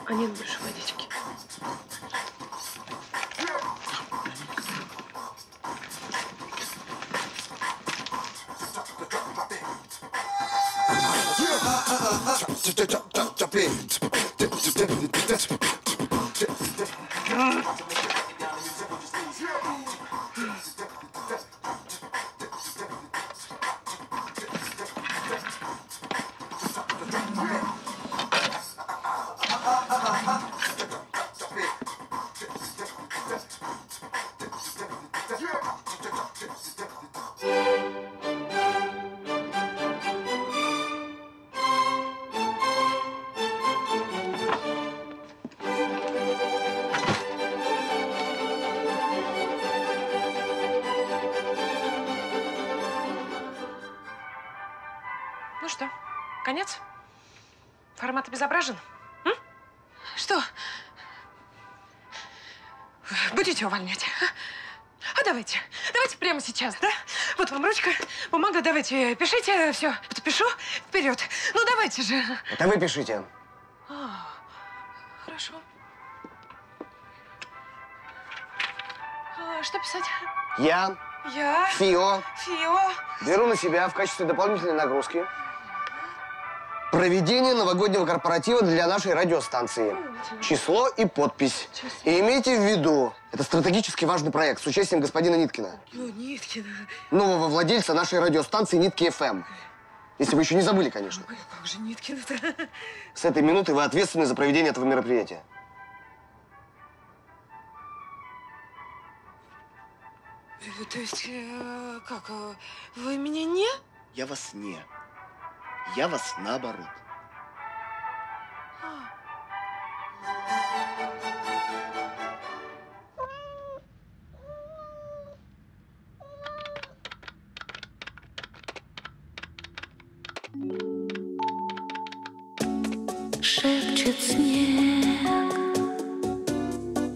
А нет больше водички. Формат обезображен? М? Что? Будете увольнять? А давайте. Давайте прямо сейчас, да? Вот вам ручка, бумага, давайте пишите. Все, подпишу. Вперед. Ну, давайте же. Это вы пишите. А, хорошо. А, что писать? Я. Я. Фио. Фио. Беру на себя в качестве дополнительной нагрузки проведение новогоднего корпоратива для нашей радиостанции. Число и подпись. И имейте в виду, это стратегически важный проект с участием господина Ниткина. Ну, Ниткина. Нового владельца нашей радиостанции Нитки ФМ. Если вы еще не забыли, конечно. Ой, как же Ниткина-то? С этой минуты вы ответственны за проведение этого мероприятия. То есть, как, вы меня не? Я вас не. Я вас наоборот. Шепчет снег,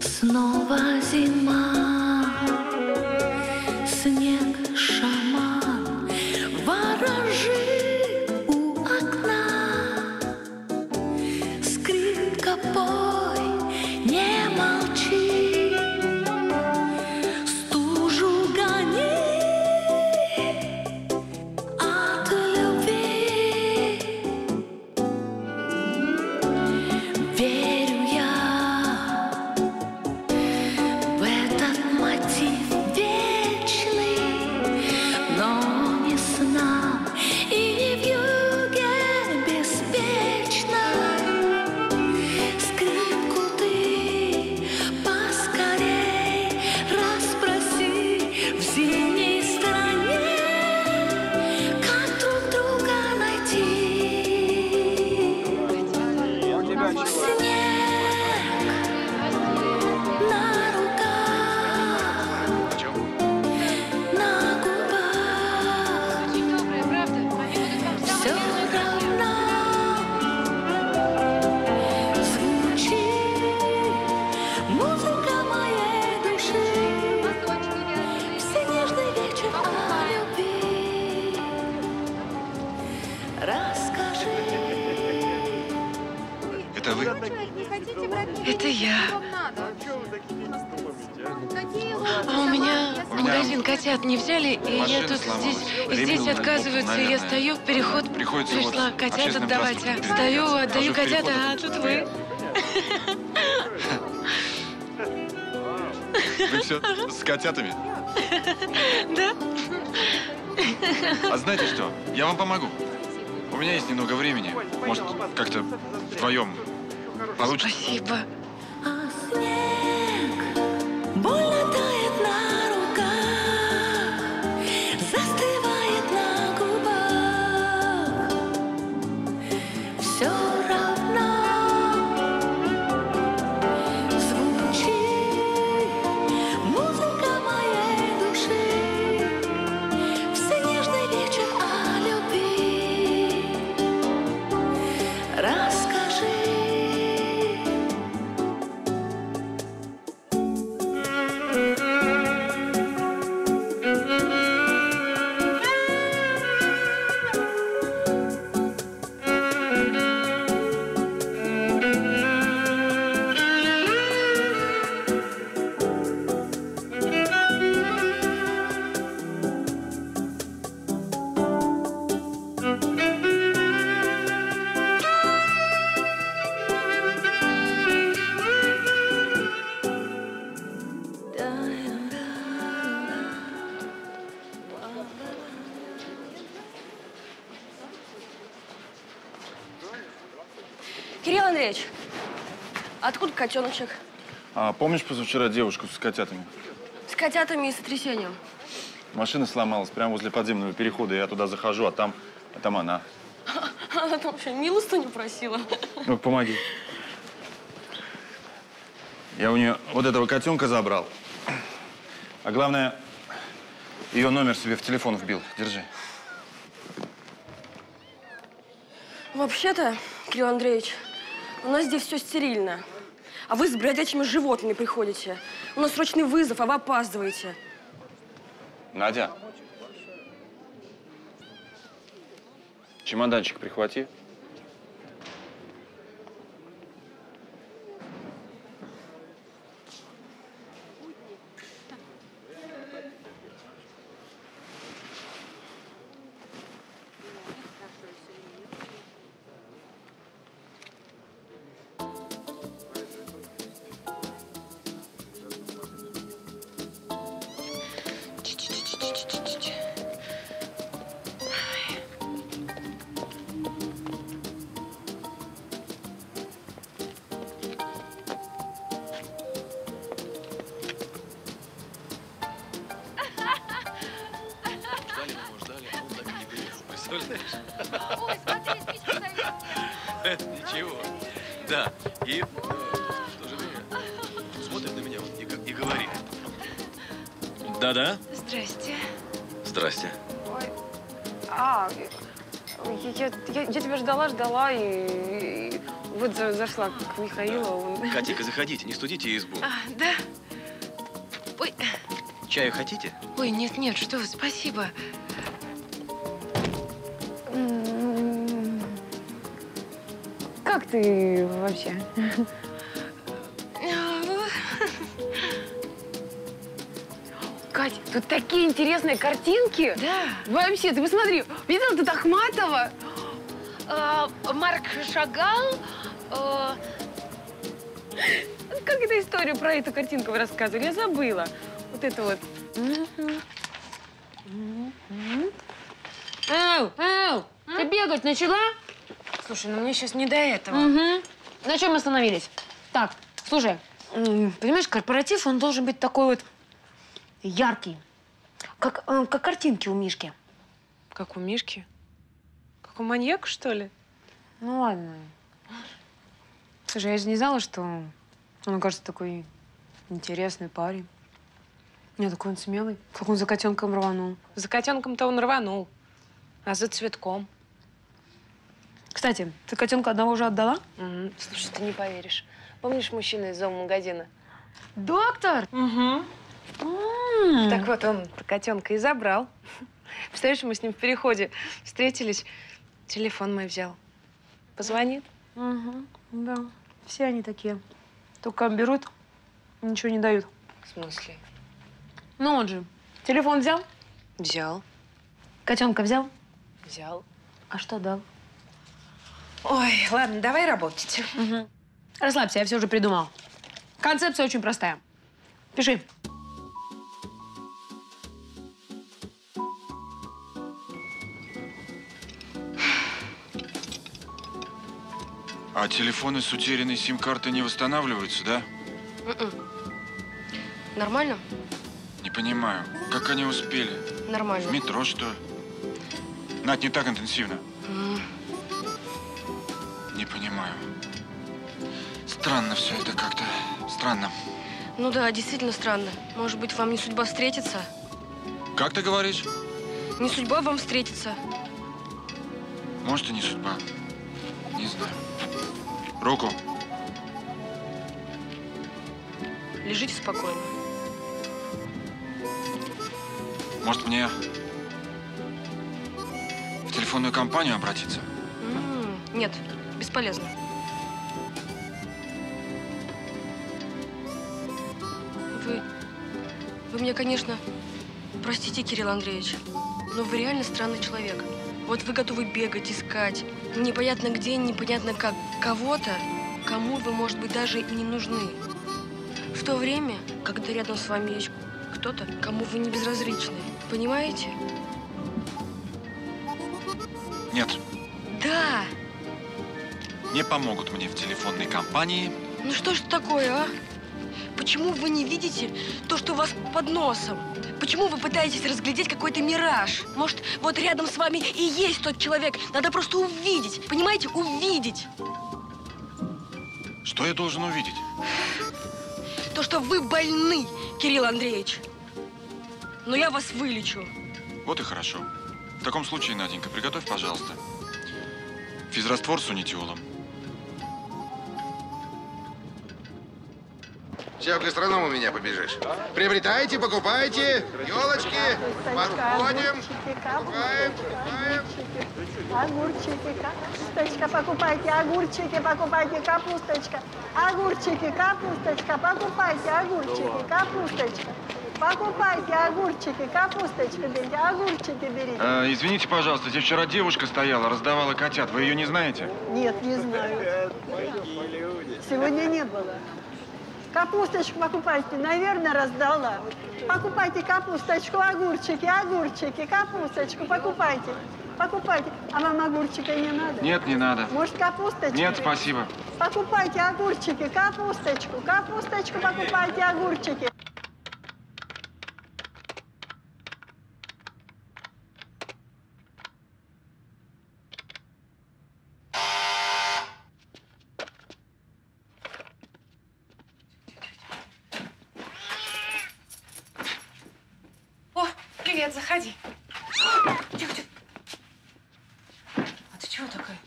снова зима, снег шаман, ворожи у окна, скрипка пой, не молчи, стужу гони от любви. Верю я в этот мотив вечный, но не с нам и не в юге беспечно. Скрипку ты поскорей расспроси в зимней стране, как друг друга найти. Снег на руках, на губах, все равно звучит музыка моей души. Всенежный вечер о любви расскажи. Это вы? Это я. А у меня У меня магазин котят не взяли, и я машина тут сломалась. здесь, и Ремень здесь отказываются, и я наверное. стою, в переход Приходится вот пришла котят общественным отдавать, а транспортом стою, передвигаться. отдаю Прошу котят, а перехода. тут вы. Вы все с котятами? Да? А знаете что? Я вам помогу. У меня есть немного времени. Может, как-то вдвоем получится. Спасибо. А снег больно тает на руках, застывает на губах. Все равно звучит музыка моей души. Всенежный вечер о любви расскажи. Кирилл Андреевич, откуда котеночек? А помнишь позавчера девушку с котятами? С котятами и сотрясением. Машина сломалась прямо возле подземного перехода. Я туда захожу, а там, а там она. Она там вообще милостыню просила. Ну, помоги. Я у нее вот этого котенка забрал. А главное, ее номер себе в телефон вбил. Держи. Вообще-то, Кирилл Андреевич, у нас здесь все стерильно. А вы с бродячими животными приходите. У нас срочный вызов, а вы опаздываете. Надя, чемоданчик прихвати. Ой, смотри, спички зависят. Ничего. Да. И в то же время смотрит на меня и, и говорит. Да-да. Здрасте. Здрасте. Ой. А, я, я, я тебя ждала, ждала, и, и Вот зашла к Михаилу. Да. Он... Катенька, заходите, не студите избу. А, да? Ой. Чаю хотите? Ой, нет, нет, что вы, спасибо. Как ты вообще? Кать, тут такие интересные картинки. Да. Вообще, ты посмотри, видела тут Ахматова? А, Марк Шагал. А... Как эту историю про эту картинку вы рассказывали? Я забыла. Вот это вот. Ау, ау, ты бегать начала? Слушай, ну мне сейчас не до этого. Угу. На чем мы остановились? Так, слушай, понимаешь, корпоратив, он должен быть такой вот яркий. Как, как картинки у Мишки. Как у Мишки? Как у маньяка, что ли? Ну ладно. Слушай, я же не знала, что он, кажется, такой интересный парень. Нет, такой он смелый. Как он за котенком рванул. За котенком-то он рванул, а за цветком. Кстати, ты котенка одного уже отдала? Mm-hmm. Слушай, ты не поверишь. Помнишь мужчину из зоомагазина? Доктор! Mm-hmm. Mm-hmm. Так вот, он котенка и забрал. Представляешь, мы с ним в переходе встретились, телефон мой взял. Позвонит? Mm-hmm. Да, все они такие. Только берут, ничего не дают. В смысле? Ну, он же телефон взял? Взял. Котенка взял? Взял. А что дал? Ой, ладно, давай работать. Угу. Расслабься, я все уже придумала. Концепция очень простая. Пиши. А телефоны с утерянной сим-карты не восстанавливаются, да? Mm-mm. Нормально? Не понимаю, как они успели? Нормально. В метро, что ли? Надь, не так интенсивно. Mm. Не понимаю. Странно все это как-то. Странно. Ну да, действительно странно. Может быть, вам не судьба встретиться? Как ты говоришь? Не судьба вам встретиться. Может, и не судьба. Не знаю. Руку. Лежите спокойно. Может, мне в телефонную компанию обратиться? Mm-hmm. Нет. Бесполезно. Вы... Вы меня, конечно, простите, Кирилл Андреевич, но вы реально странный человек. Вот вы готовы бегать, искать, непонятно где, непонятно как, кого-то, кому вы, может быть, даже и не нужны. В то время, когда рядом с вами есть кто-то, кому вы не безразличны. Понимаете? Нет. Да! Не помогут мне в телефонной компании. Ну что ж такое, а? Почему вы не видите то, что у вас под носом? Почему вы пытаетесь разглядеть какой-то мираж? Может, вот рядом с вами и есть тот человек. Надо просто увидеть, понимаете? Увидеть. Что я должен увидеть? То, что вы больны, Кирилл Андреевич. Но я вас вылечу. Вот и хорошо. В таком случае, Наденька, приготовь, пожалуйста, физраствор с унитиолом. Сейчас к астроному меня побежишь. Приобретайте, покупайте, елочки, подходим, покупаем, покупаем. Огурчики, капусточка, покупайте, огурчики, покупайте, капусточка. Огурчики, капусточка, покупайте, огурчики, капусточка. Покупайте огурчики, капусточку берите, огурчики берите. А, извините, пожалуйста, здесь вчера девушка стояла, раздавала котят. Вы ее не знаете? Нет, не знаю. Сегодня не было. Капусточку покупайте, наверное, раздала. Покупайте капусточку, огурчики, огурчики, капусточку покупайте. Покупайте. А вам огурчика не надо? Нет, не надо. Может, капусточку? Нет, спасибо. Покупайте огурчики, капусточку, капусточку покупайте, огурчики. Заходи. Тихо, тихо. А ты чего такая?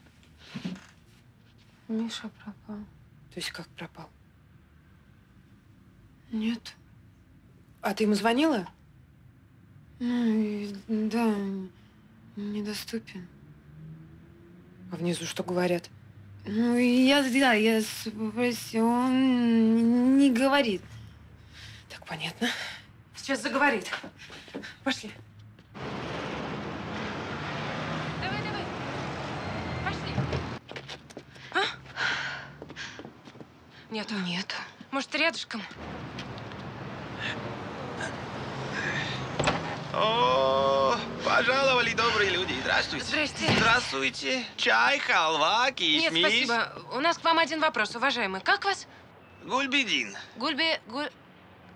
Миша пропал. То есть как пропал? Нет. А ты ему звонила? Ну, да, недоступен. А внизу что говорят? Ну, я, да, я спросила, он не говорит. Так, понятно. Сейчас заговорит. Пошли. Давай, давай. Пошли. А? Нету. Нету. Может, рядышком? О, пожаловали добрые люди. Здравствуйте. Здравствуйте. Здравствуйте. Чай, халва, кисмис. Нет, спасибо. У нас к вам один вопрос, уважаемый. Как вас? Гульбидин. Гульби... Гуль...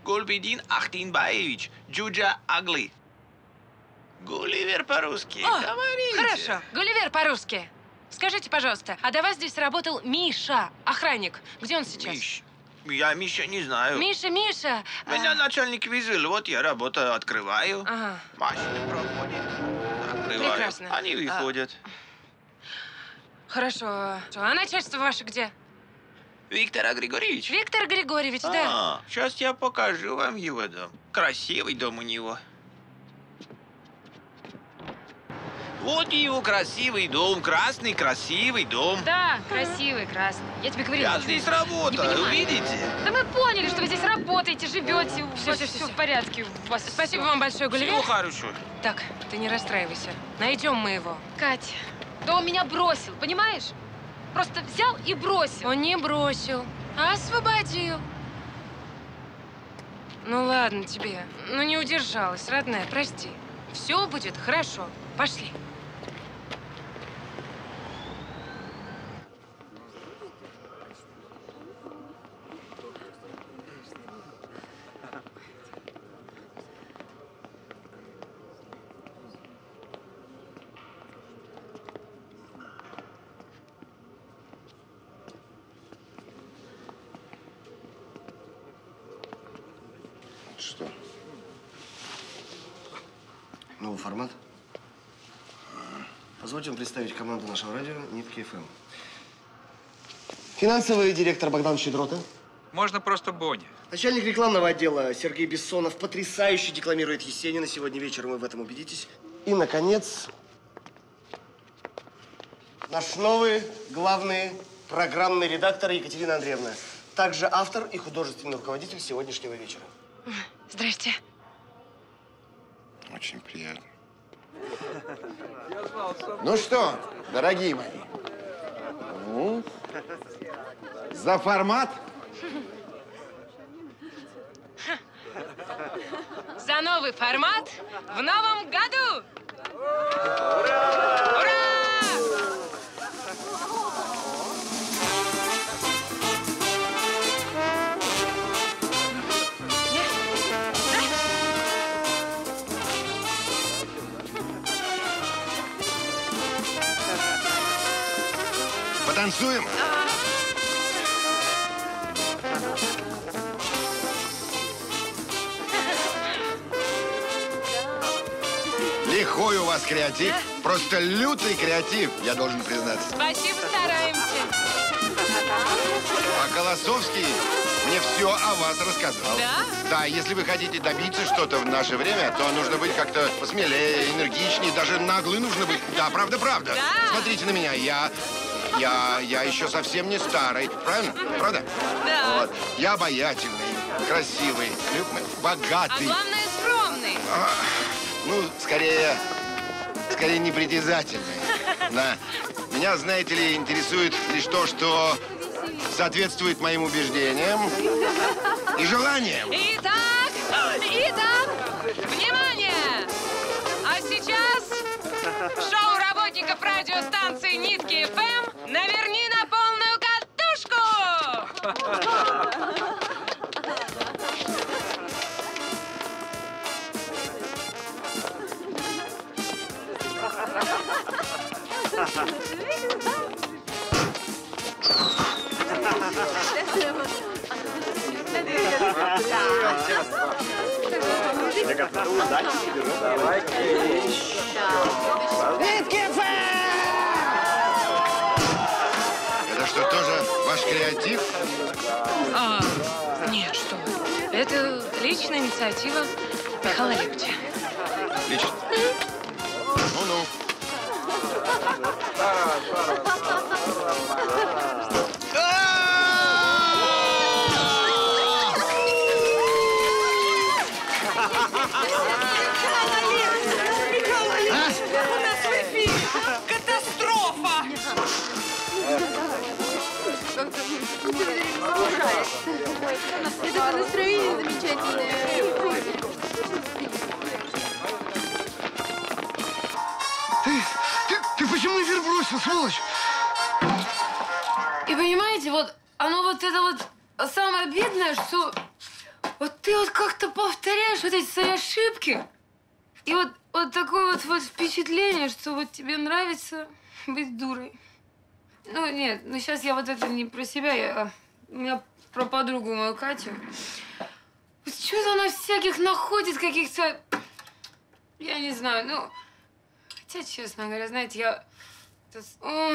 Гульбидин Ахтин Баевич. Джуджа Агли. Гулливер по-русски. Говорите. Хорошо. Гулливер по-русски. Скажите, пожалуйста, а до вас здесь работал Миша, охранник. Где он сейчас? Миш. Я Миша не знаю. Миша, Миша. Меня а... начальник вызывал, вот я работу открываю. Ага. Машины проходят. Открываю. Прекрасно. Они выходят. А... Хорошо. А начальство ваше где? Виктора Григорьевич. Виктор Григорьевич, а, да. Сейчас я покажу вам его дом. Красивый дом у него. Вот его красивый дом, красный красивый дом. Да, красивый, красный. Я тебе говорила. Я здесь работаю, видите? Да мы поняли, что вы здесь работаете, живете, все, все, все, все в порядке у вас. Спасибо вам большое, Гулливер. Всего хорошего. Так, ты не расстраивайся. Найдем мы его. Катя, да он меня бросил, понимаешь? Просто взял и бросил. Он не бросил, а освободил. Ну ладно тебе, ну не удержалась, родная, прости. Все будет хорошо. Пошли. Что? Новый формат? Позвольте вам представить команду нашего радио «Нитки ФМ». Финансовый директор Богдан Щедрота. Можно просто Боня. Начальник рекламного отдела Сергей Бессонов потрясающе декламирует Есенина. Сегодня вечером вы в этом убедитесь. И, наконец, наш новый главный программный редактор Екатерина Андреевна. Также автор и художественный руководитель сегодняшнего вечера. Здрасте. Очень приятно. Ну что, дорогие мои, ну, за формат? За новый формат в новом году! Ура! Ура! Танцуем? Лихой у вас креатив. Просто лютый креатив, я должен признаться. Спасибо, стараемся. А Колосовский мне все о вас рассказал. Да? Да, если вы хотите добиться что-то в наше время, то нужно быть как-то посмелее, энергичнее, даже наглы нужно быть. Да, правда, правда. Да. Смотрите на меня, я... Я, я еще совсем не старый, правильно? Правда? Да. Вот. Я обаятельный, красивый, богатый. А главное, скромный. А, ну, скорее, скорее непритязательный. Да. Меня, знаете ли, интересует лишь то, что соответствует моим убеждениям и желаниям. Итак, итак, внимание! А сейчас шоу работников радиостанции «Нитки ФМ» «Наверни на полную катушку». Это что, тоже ваш креатив? А, нет, что вы. Это личная инициатива Михаила Олеговича. Лично? Ну-ну. Это настроение замечательное. Ты, ты, ты почему эфир бросил, сволочь? И понимаете, вот оно вот это вот самое обидное, что вот ты вот как-то повторяешь вот эти свои ошибки. И вот, вот такое вот, вот впечатление, что вот тебе нравится быть дурой. Ну нет, ну сейчас я вот это не про себя, я, у меня про подругу мою Катю. Вот что-то она всяких находит каких-то, я не знаю, ну, хотя, честно говоря, знаете, я, о,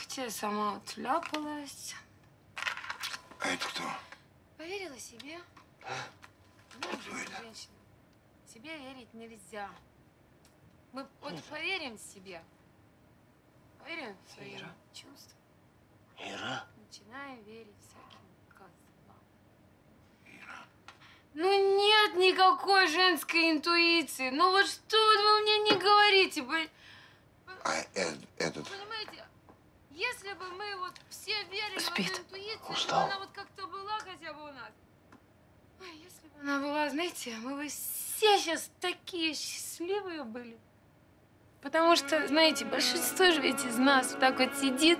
хотя я сама отляпалась. А это кто? Поверила себе. А? Кто это? Женщина. Себе верить нельзя. Мы вот нет. Поверим себе. Верим в свои Ира. Чувства. Ира? Начинаем верить всяким козлам. Ира? Ну нет никакой женской интуиции. Ну вот что вы мне не говорите? Вы... А этот? Понимаете, если бы мы вот все верили Спит. В эту интуицию, Устал. Она вот как-то была хотя бы у нас. Ой, если бы она была, знаете, мы бы все сейчас такие счастливые были. Потому что, знаете, большинство же ведь из нас вот так вот сидит,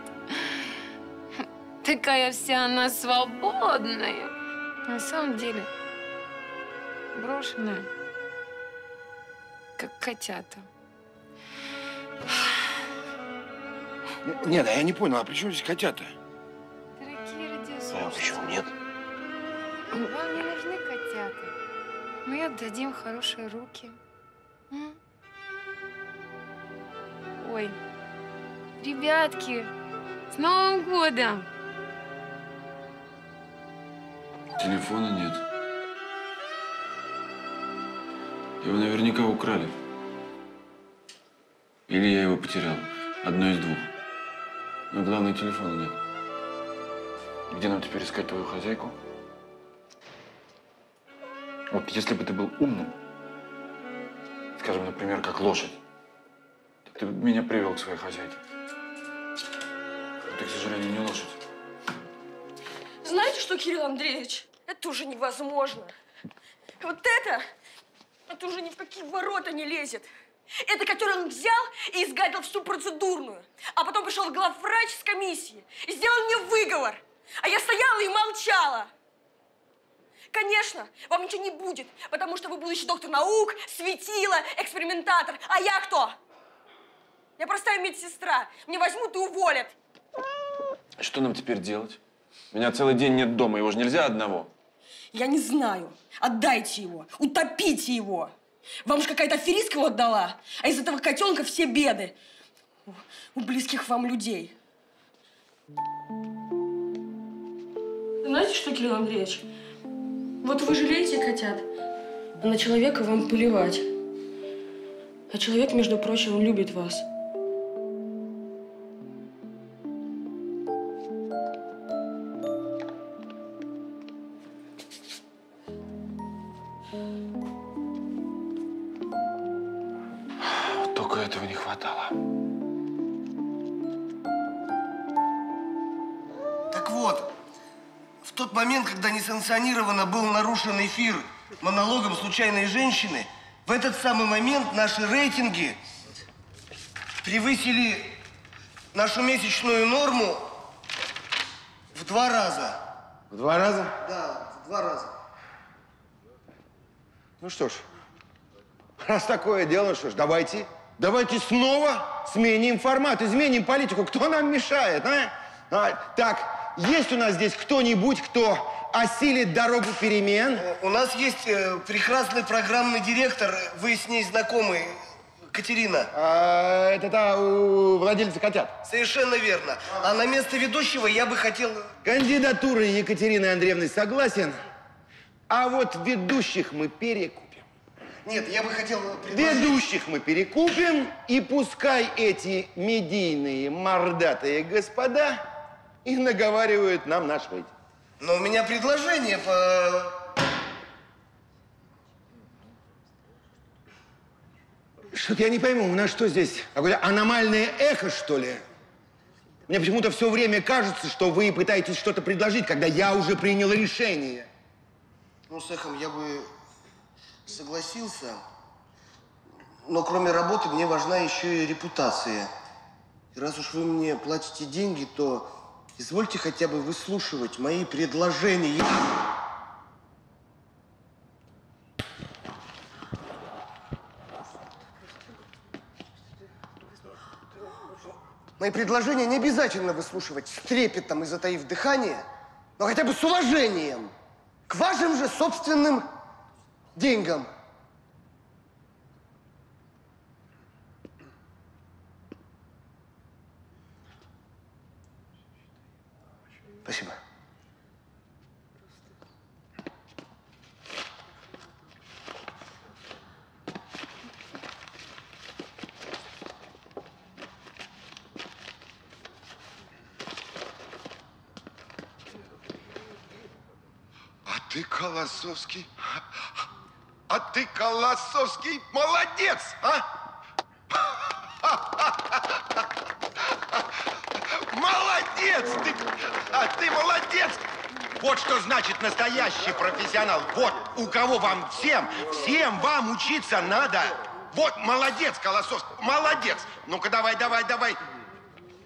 такая вся она свободная, на самом деле брошенная, как котята. Нет, а я не понял, а при чем здесь котята? Дорогие радиослушатели. Почему нет? Вам не нужны котята. Мы отдадим хорошие руки. Ой, ребятки, с Новым годом! Телефона нет. Его наверняка украли. Или я его потерял. Одно из двух. Но главное, телефона нет. Где нам теперь искать твою хозяйку? Вот если бы ты был умным, скажем, например, как лошадь, ты меня привел к своей хозяйке. Но ты, к сожалению, не лошадь. Знаете что, Кирилл Андреевич? Это уже невозможно. Вот это, это уже ни в какие ворота не лезет. Это, который он взял и изгадил всю процедурную. А потом пришел главврач с комиссии и сделал мне выговор. А я стояла и молчала. Конечно, вам ничего не будет, потому что вы, будучи доктор наук, светила, экспериментатор. А я кто? Я простая медсестра. Меня возьмут и уволят. Что нам теперь делать? Меня целый день нет дома, его же нельзя одного. Я не знаю. Отдайте его, утопите его. Вам же какая-то аферистка его отдала, а из этого котенка все беды. У близких вам людей. Знаете что, Кирилл Андреевич? Вот вы жалеете котят, а на человека вам плевать. А человек, между прочим, любит вас. Когда несанкционированно был нарушен эфир монологом случайной женщины, в этот самый момент наши рейтинги превысили нашу месячную норму в два раза. В два раза? Да, в два раза. Ну что ж, раз такое дело, что ж, давайте, давайте снова сменим формат, изменим политику. Кто нам мешает, а? а так. Есть у нас здесь кто-нибудь, кто осилит дорогу перемен? У нас есть э, прекрасный программный директор, вы с ней знакомы, Катерина. А, это та у владельца котят. Совершенно верно. А на место ведущего я бы хотел... Кандидатуры Екатерины Андреевны согласен, а вот ведущих мы перекупим. Нет, я бы хотел... Предложить... Ведущих мы перекупим, и пускай эти медийные мордатые господа и наговаривают нам наш выйти. Но у меня предложение по... Что-то я не пойму, у нас что здесь? Какое-то аномальное эхо, что ли? Мне почему-то все время кажется, что вы пытаетесь что-то предложить, когда я уже принял решение. Ну, с эхом я бы согласился, но кроме работы мне важна еще и репутация. И раз уж вы мне платите деньги, то извольте хотя бы выслушивать мои предложения. Мои предложения не обязательно выслушивать с трепетом и затаив дыхание, но хотя бы с уважением к вашим же собственным деньгам. Спасибо. Ты Колосовский, а ты Колосовский молодец, а? Молодец ты, а ты молодец. Вот что значит настоящий профессионал. Вот у кого вам всем, всем вам учиться надо. Вот молодец, Колосовский, молодец. Ну-ка давай, давай, давай,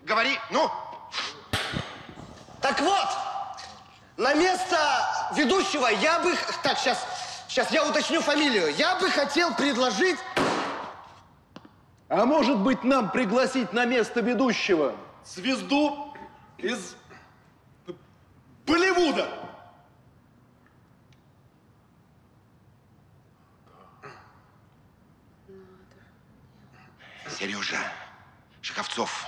говори, ну. Так вот. На место ведущего я бы... Так, сейчас, сейчас я уточню фамилию. Я бы хотел предложить... А может быть, нам пригласить на место ведущего звезду из Болливуда? Сережа Шаховцов.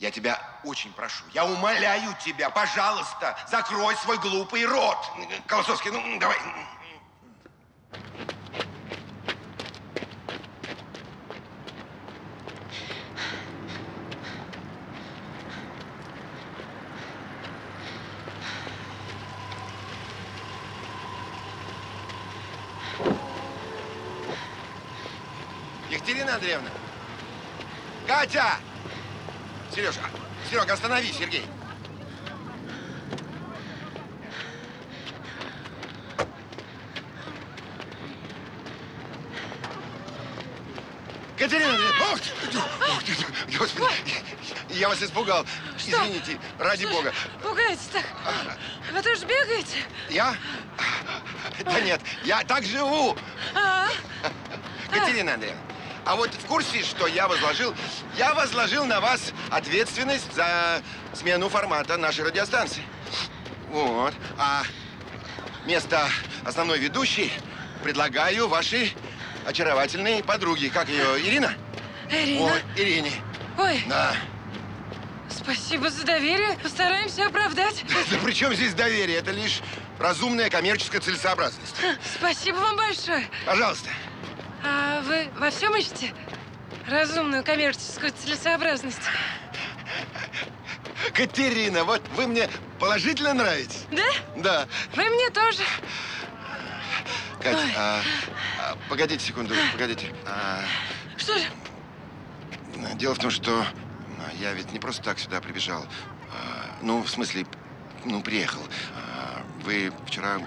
Я тебя очень прошу, я умоляю тебя, пожалуйста, закрой свой глупый рот. Колосовский, ну, давай. Екатерина Андреевна! Катя! Сережа, Серега, останови, Сергей. Катерина, ох, господи, я вас испугал. Что? Извините, ради что бога. Пугаете так? Вы тоже бегаете? Я? Да нет, я так живу. А -а -а. Катерина Андреевна. А вот в курсе, что я возложил, я возложил на вас ответственность за смену формата нашей радиостанции. Вот. А вместо основной ведущей предлагаю вашей очаровательной подруге. Как ее? Ирина? Ирина? Вот, Ирине. Ой. Да. Спасибо за доверие. Постараемся оправдать. Да при чем здесь доверие? Это лишь разумная коммерческая целесообразность. Спасибо вам большое. Пожалуйста. А вы во всем ищете разумную коммерческую целесообразность? Катерина, вот вы мне положительно нравитесь. Да? Да. Вы мне тоже. Катя, а, а, погодите секунду, погодите. А, что же? Дело в том, что я ведь не просто так сюда прибежал. А, ну, в смысле, ну, приехал. А, вы вчера...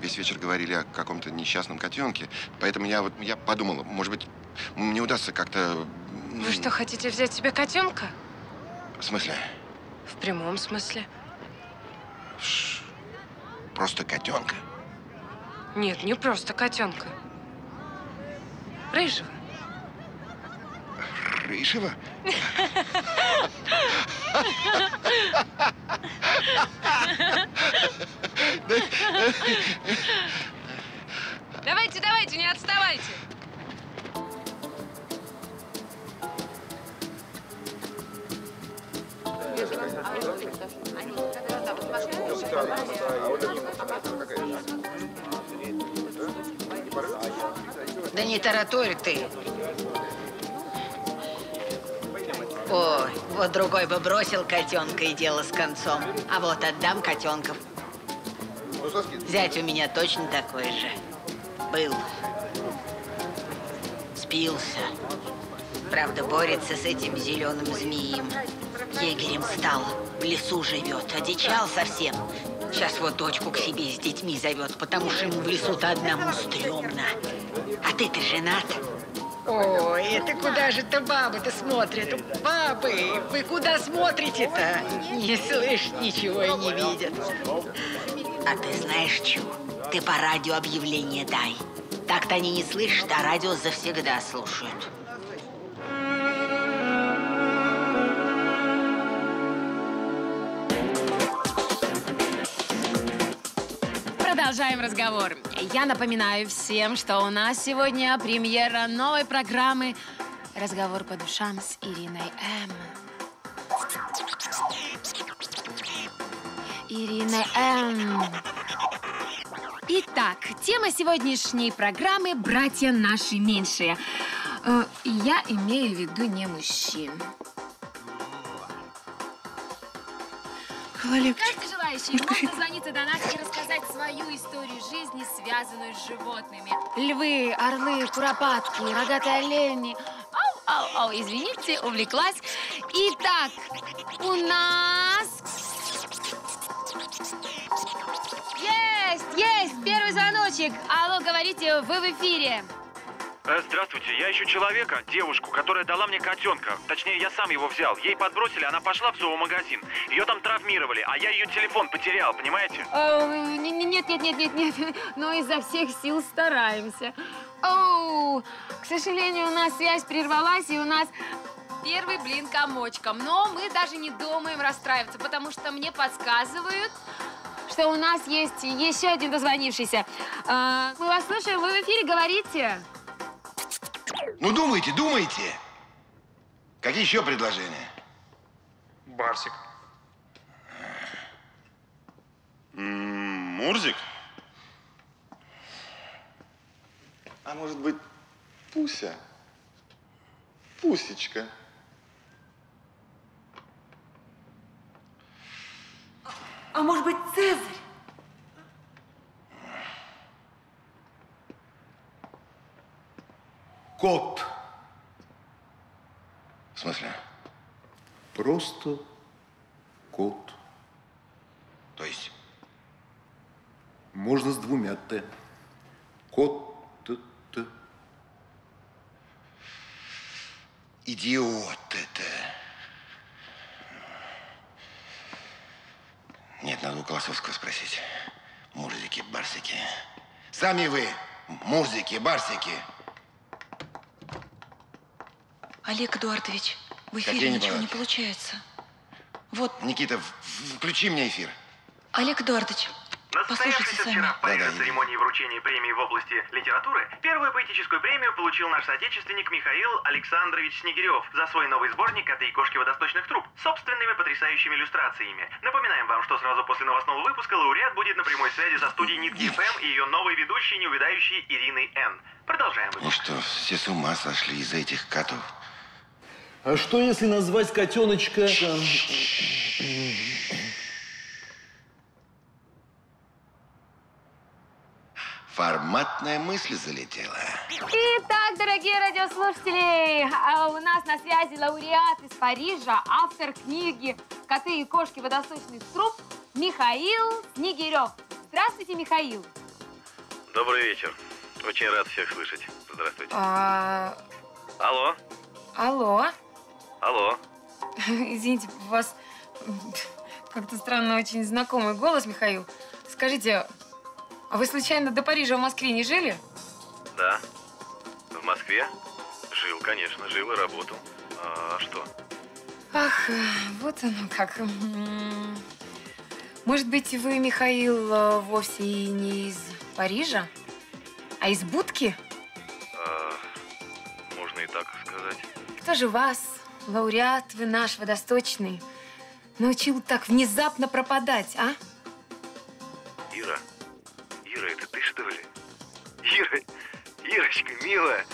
Весь вечер говорили о каком-то несчастном котенке, поэтому я вот я подумала, может быть, мне удастся как-то. Вы что, хотите взять себе котенка? В смысле? В прямом смысле. Ш просто котенка? Нет, не просто котенка. Рыжего. Рыжего? Давайте, давайте, не отставайте. Да не тараторь ты. Ой, вот другой бы бросил котенка и дело с концом. А вот отдам котенков. Зять у меня точно такой же. Был. Спился. Правда, борется с этим зеленым змеем. Егерем стал. В лесу живет. Одичал совсем. Сейчас вот дочку к себе с детьми зовет, потому что ему в лесу-то одному стрёмно. А ты-то женат? Ой, это куда же то бабы-то смотрят? Бабы, вы куда смотрите-то? Не слышь, ничего и не видят. А ты знаешь, чё? Ты по радио объявление дай. Так-то они не слышат, а радио завсегда слушают. Продолжаем разговор. Я напоминаю всем, что у нас сегодня премьера новой программы «Разговор по душам» с Ириной М. Ирина М. Итак, тема сегодняшней программы «Братья наши меньшие». Я имею в виду не мужчин. Каждый желающий может дозвониться до нас и рассказать свою историю жизни, связанную с животными. Львы, орлы, куропатки, рогатые олени. Ау-ау-ау, извините, увлеклась. Итак, у нас... Есть, есть, первый звоночек. Алло, говорите, вы в эфире. Здравствуйте, я ищу человека, девушку, которая дала мне котенка. Точнее, я сам его взял. Ей подбросили, она пошла в зоомагазин. Ее там травмировали, а я ее телефон потерял, понимаете? Нет, нет, нет, нет, нет. Но изо всех сил стараемся. Оу, к сожалению, у нас связь прервалась, и у нас первый блин комочком. Но мы даже не думаем расстраиваться, потому что мне подсказывают, что у нас есть еще один дозвонившийся. Мы вас слушаем, вы в эфире, говорите. Ну, думайте, думайте. Какие еще предложения? Барсик. М-м, Мурзик? А может быть, Пуся? Пусечка. А, а может быть, Цезарь? Кот. В смысле? Просто кот. То есть? Можно с двумя Т. Кот. Т -т. Идиот это. Нет, надо у Колосовского спросить. Мурзики, барсики. Сами вы, мурзики, барсики. Олег Эдуардович, в эфире ничего не получается. Вот. Никита, включи мне эфир. Олег Эдуардович, послушайте сами. Вчера в Париже церемонии вручения премии в области литературы первую поэтическую премию получил наш соотечественник Михаил Александрович Снегирев за свой новый сборник «Коты и кошки водосточных труб» с собственными потрясающими иллюстрациями. Напоминаем вам, что сразу после новостного выпуска лауреат будет на прямой связи со студией Нитки ФМ и ее новой ведущей, неувядающей Ириной Н. Продолжаем выпуск. Ну что, все с ума сошли из-за этих котов. А что, если назвать котеночка... Там... Форматная мысль залетела. Итак, дорогие радиослушатели, а у нас на связи лауреат из Парижа, автор книги «Коты и кошки водосточных труб» Михаил Снегирев. Здравствуйте, Михаил. Добрый вечер. Очень рад всех слышать. Здравствуйте. А... Алло. Алло. Алло. Извините, у вас как-то странно очень знакомый голос, Михаил. Скажите, а вы случайно до Парижа в Москве не жили? Да. В Москве? Жил, конечно. Жил и работал. А что? Ах, вот оно как. Может быть, вы, Михаил, вовсе и не из Парижа, а из Будки? А, можно и так сказать. Кто же вас, лауреат, вы наш водосточный, Научил так внезапно пропадать, а? Ира, Ира, это ты, что ли? Ира, Ирочка, милая,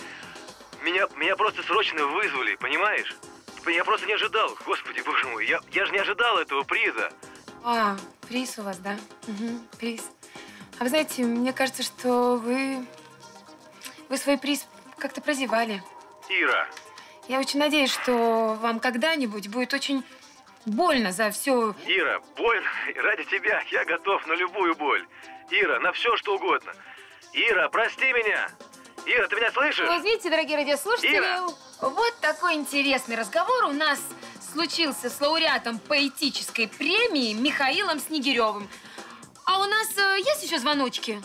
меня, меня просто срочно вызвали, понимаешь? Я просто не ожидал, господи, боже мой, я, я же не ожидал этого приза. А, приз у вас, да? Угу, приз. А вы знаете, мне кажется, что вы, вы свой приз как-то прозевали. Ира. Я очень надеюсь, что вам когда-нибудь будет очень больно за все. Ира, больно? Ради тебя я готов на любую боль. Ира, на все, что угодно. Ира, прости меня. Ира, ты меня слышишь? Вы видите, дорогие радиослушатели, Ира. Вот такой интересный разговор у нас случился с лауреатом поэтической премии Михаилом Снегиревым. А у нас э, есть еще звоночки?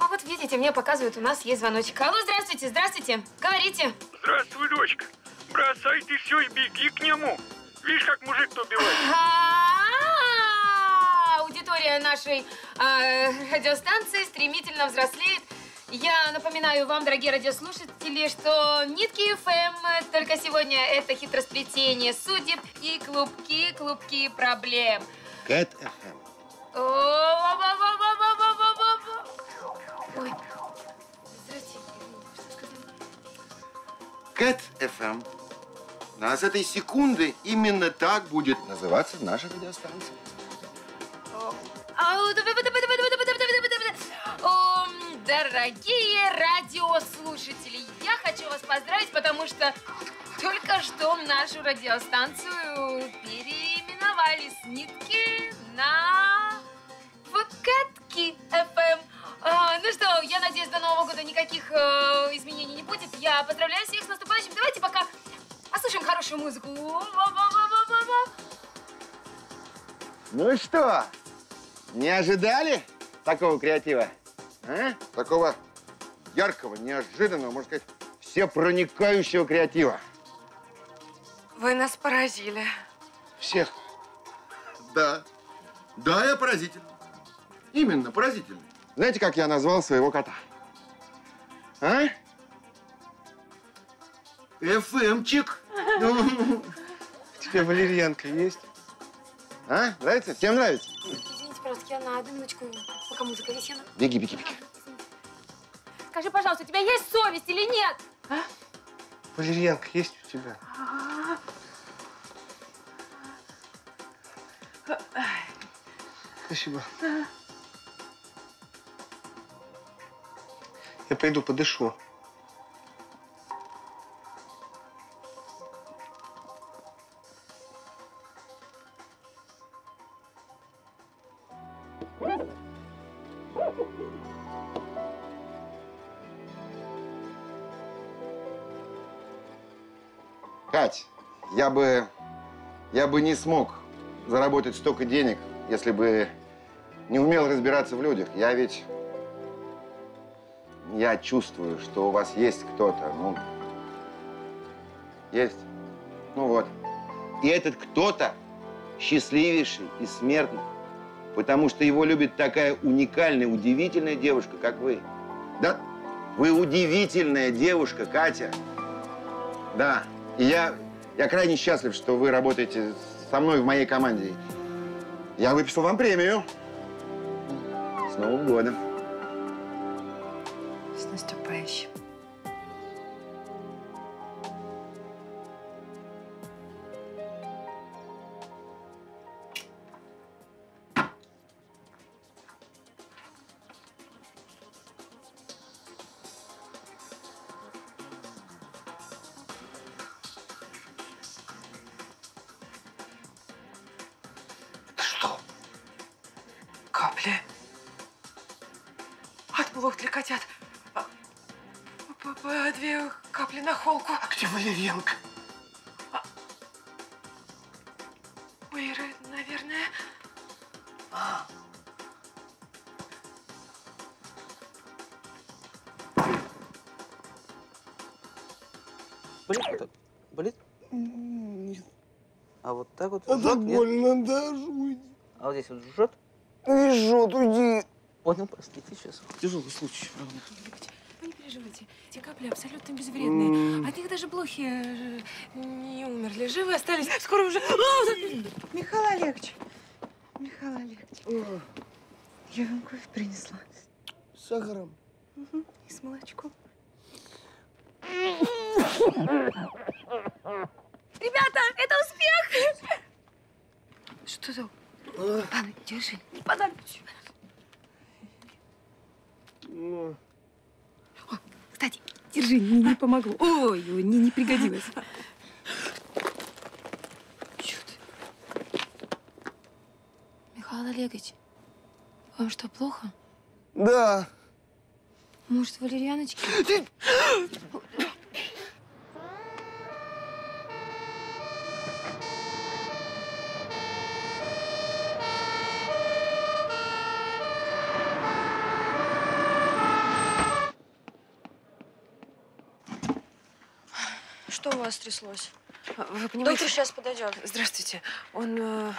А вот видите, мне показывают, у нас есть звоночек. Алло, здравствуйте, здравствуйте, говорите. Здравствуй, дочка. Бросай ты все и беги к нему. Видишь, как мужик-то убивает. Аудитория нашей э, радиостанции стремительно взрослеет. Я напоминаю вам, дорогие радиослушатели, что Нитки ФМ только сегодня это хитросплетение судеб и клубки, клубки проблем. Кэт ФМ. Ой, здравствуйте. Кэт ФМ. А с этой секунды именно так будет называться наша радиостанция. Дорогие радиослушатели, я хочу вас поздравить, потому что только что нашу радиостанцию переименовали с Нитки на Кэтки ФМ. А, ну что, я надеюсь, до Нового года никаких э, изменений не будет. Я поздравляю всех с наступающим. Давайте пока послушаем хорошую музыку. Ну что, не ожидали такого креатива? А? Такого яркого, неожиданного, можно сказать, всепроникающего креатива. Вы нас поразили. Всех. Да. Да, я поразителен. Именно, поразительный. Знаете, как я назвал своего кота? А? ФМчик. У тебя валерьянка есть? А? Нравится? Всем нравится? Извините, пожалуйста, я на одну минуточку, пока музыка весела. Беги, беги, беги. Скажи, пожалуйста, у тебя есть совесть или нет? А? Валерьянка есть у тебя? Спасибо. Я пойду подышу. Кать, я бы, я бы не смог заработать столько денег, если бы не умел разбираться в людях. Я ведь... Я чувствую, что у вас есть кто-то, ну, есть, ну вот. И этот кто-то счастливейший из смертных, потому что его любит такая уникальная, удивительная девушка, как вы. Да, вы удивительная девушка, Катя. Да, и я, я крайне счастлив, что вы работаете со мной в моей команде. Я выписал вам премию. С Новым годом. С наступающим. Это что? Капли? От блох для котят. По две капли на холку. А где валерьянка? А... У Иры, наверное. А. Болит это? Болит? Нет. А вот так вот? А так больно даже, уйди. А вот здесь вот жжет? Не жжет, уйди. Понял, простите, сейчас. Тяжелый случай. Не переживайте. эти капли абсолютно безвредные. От них даже блохи не умерли. Живы остались. Скоро уже… Михаил Олегович, Михаил Олегович, я вам кофе принесла. С сахаром? Угу. И с молочком. Ребята, это успех! Что за… Пану, держи. Подарок. О, кстати, держи, не, не помогло. Ой, ой, не, не пригодилось. Чё ты? Михаил Олегович, вам что, плохо? Да. Может, валерьяночки? Что у вас тряслось? Вы понимаете… Доктор сейчас подойдет. Здравствуйте. Он э,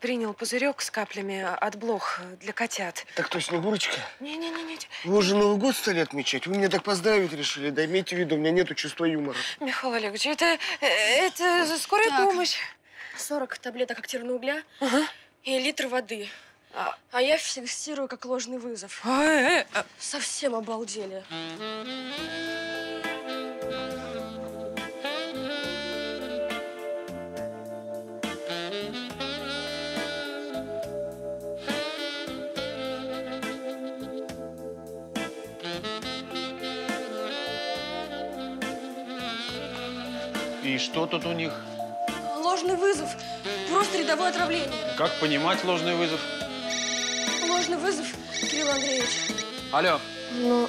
принял пузырек с каплями от блох для котят. Так то Снегурочка? Не-не-не. Вы уже Новый год стали отмечать? Вы меня так поздравить решили. Да имейте в виду, у меня нету чувства юмора. Михаил Олегович, это, это скорая так. помощь. сорок таблеток активного угля ага. и литр воды. А, а я фиксирую как ложный вызов. А -а -а. Совсем обалдели. И что тут у них? Ложный вызов. Просто рядовое отравление. Как понимать ложный вызов? Ложный вызов, Кирилл Андреевич. Алло. Ну…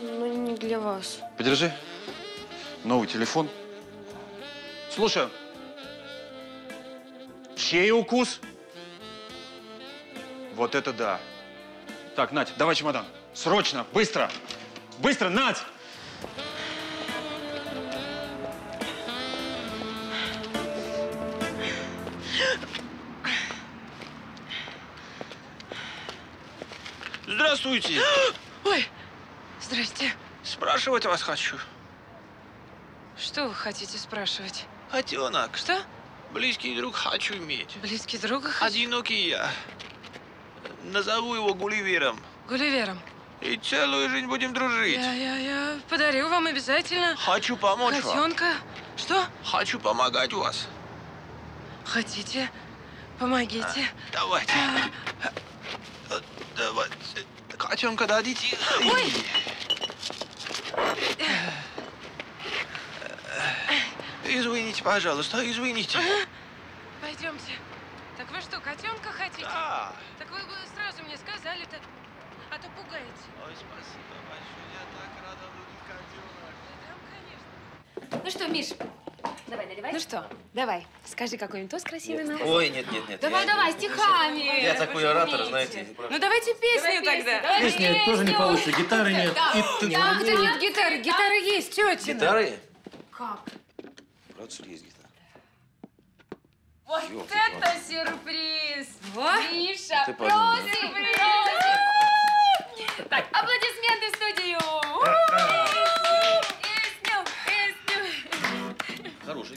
Ну, не для вас. Подержи. Новый телефон. Слушаю. Чей укус? Вот это да. Так, Надь, давай чемодан. Срочно, быстро. Быстро, Надь! Здравствуйте. Ой, здрасте. Спрашивать вас хочу. Что вы хотите спрашивать? Хотенок. Что? Близкий друг хочу иметь. Близкий друга хочу? Одинокий я. Назову его Гулливером. Гулливером. И целую жизнь будем дружить. Я, я, я подарю вам обязательно. Хочу помочь вам. Котенка. Что? Хочу помогать вас. Хотите? Помогите. А, давайте. А... Давайте. Котенка дадите. Ой! Извините, пожалуйста, извините. Ага. Пойдемте. Так вы что, котенка хотите? Да. Так вы бы сразу мне сказали-то. А то пугаете. Ой, спасибо большое. Я так рада буду котенок. Да, конечно. Ну что, Миш, давай наливай. Ну что, давай, скажи какой-нибудь тост красивый нам. Ой, нет, нет, нет. Давай, я, давай, стихами. Я такой оратор, знаете. Ну давайте песню тогда. Давай песню, песню тоже не получится, гитары нет. Да, где нет гитары? Гитары есть, тетя. Гитары? Как? Правда, что есть гитара? Вот это сюрприз! Миша, просто сюрприз! Так, аплодисменты в студию! Песню, песню! Хорошая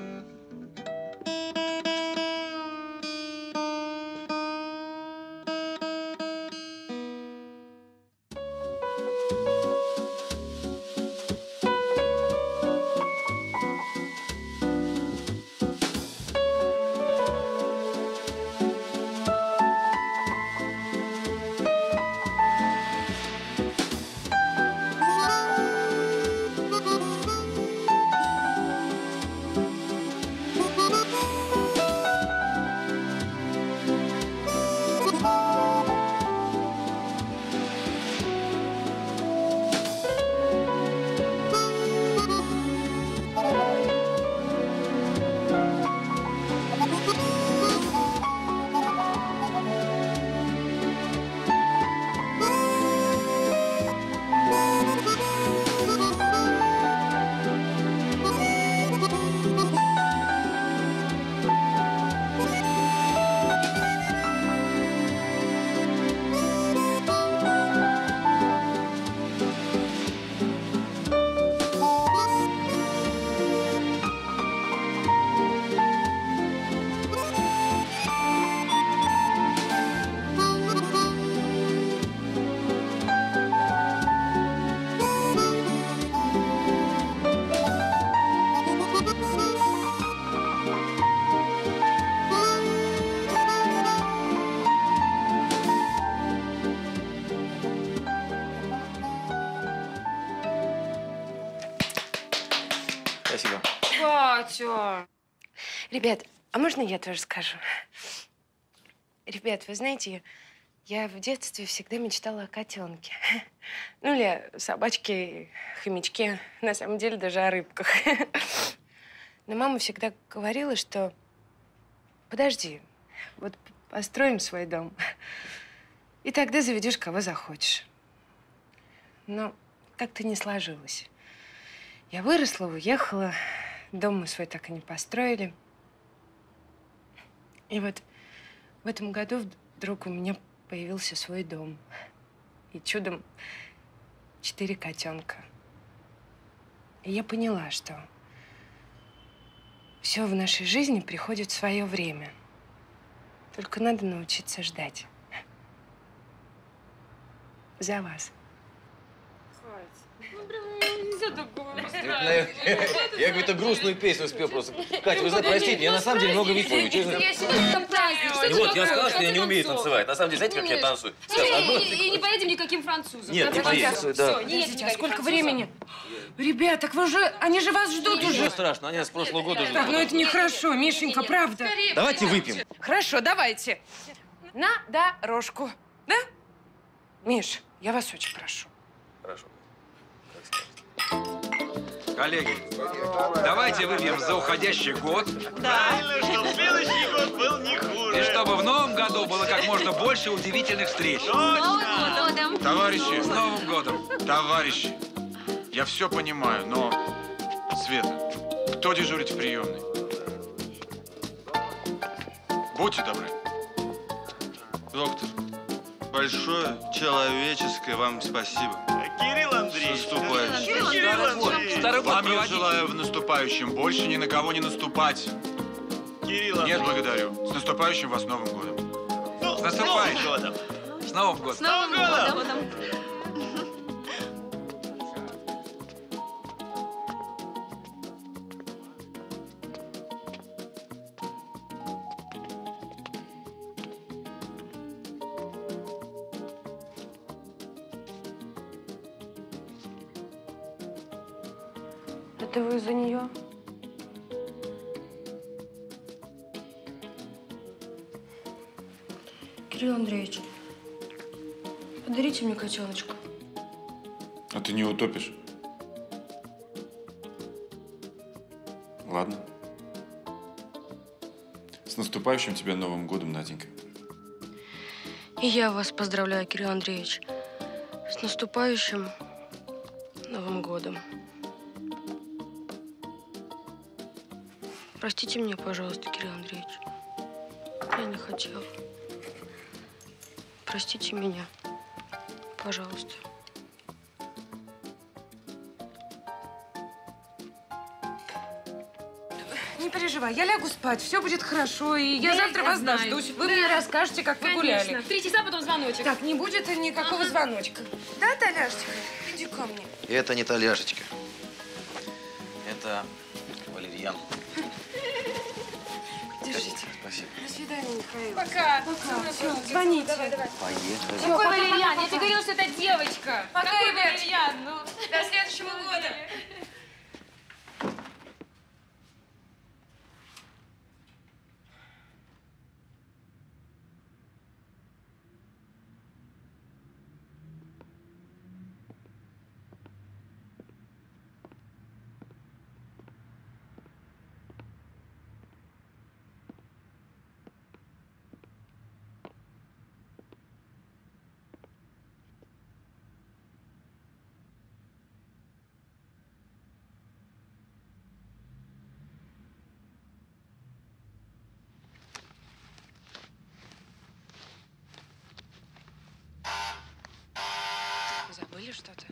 Спасибо. Катя! Ребят, а можно я тоже скажу? Ребят, вы знаете, я в детстве всегда мечтала о котенке. Ну или собачке, хомячке, на самом деле даже о рыбках. Но мама всегда говорила, что подожди, вот построим свой дом, и тогда заведешь кого захочешь. Но как-то не сложилось. Я выросла, уехала, дом мы свой так и не построили. И вот в этом году вдруг у меня появился свой дом. И чудом четыре котенка. И я поняла, что все в нашей жизни приходит в свое время. Только надо научиться ждать. За вас. Я какую-то грустную песню спел просто. Катя, вы знаете, простите, я на самом деле много видел. Вот, я сказал, что я не умею танцевать. На самом деле, знаете, как я танцую? И не поедем никаким французам. Нет, не поедем, да. Сколько времени? Ребята, так вы же, они же вас ждут уже. Ничего страшного, они нас с прошлого года ждут. Так, ну это нехорошо, Мишенька, правда. Давайте выпьем. Хорошо, давайте. На дорожку, да? Миш, я вас очень прошу. Хорошо. Коллеги, давайте выпьем за уходящий год. Да. Чтобы следующий год был не хуже. И чтобы в новом году было как можно больше удивительных встреч. Точно. Товарищи, с Новым годом. Товарищи, я все понимаю, но, Света, кто дежурит в приемной? Будьте добры. Доктор, большое человеческое вам спасибо. Кирилл Андреевич, Кирилл Андреевич, вам я желаю в наступающем больше ни на кого не наступать. Кирилл Андреевич. Нет, благодарю. С наступающим вас Новым годом. Ну, с наступающим годом. С Новым годом. С Новым годом. Это вы за нее? Кирилл Андреевич, подарите мне котеночку. А ты не утопишь? Ладно. С наступающим тебя Новым годом, Наденька. И я вас поздравляю, Кирилл Андреевич. С наступающим Новым годом. Простите меня, пожалуйста, Кирилл Андреевич. Я не хотела. Простите меня, пожалуйста. Не переживай, я лягу спать, все будет хорошо, и я, я завтра вас дождусь. Вы да. мне расскажете, как Конечно. Вы гуляли. В три часа потом звоночек. Так, не будет никакого ага. звоночка. Да, Толяшечка? Иди ко мне. Это не Толяшечка. Это валерьян. Держите. Спасибо. До свидания, Михаил. Пока. Пока. Все, звоните. Давай, давай. Поехали. Какой валерьян? Я тебе говорила, что это девочка. Пока, Какой валерьян? Ну, до следующего года. Забыли что-то?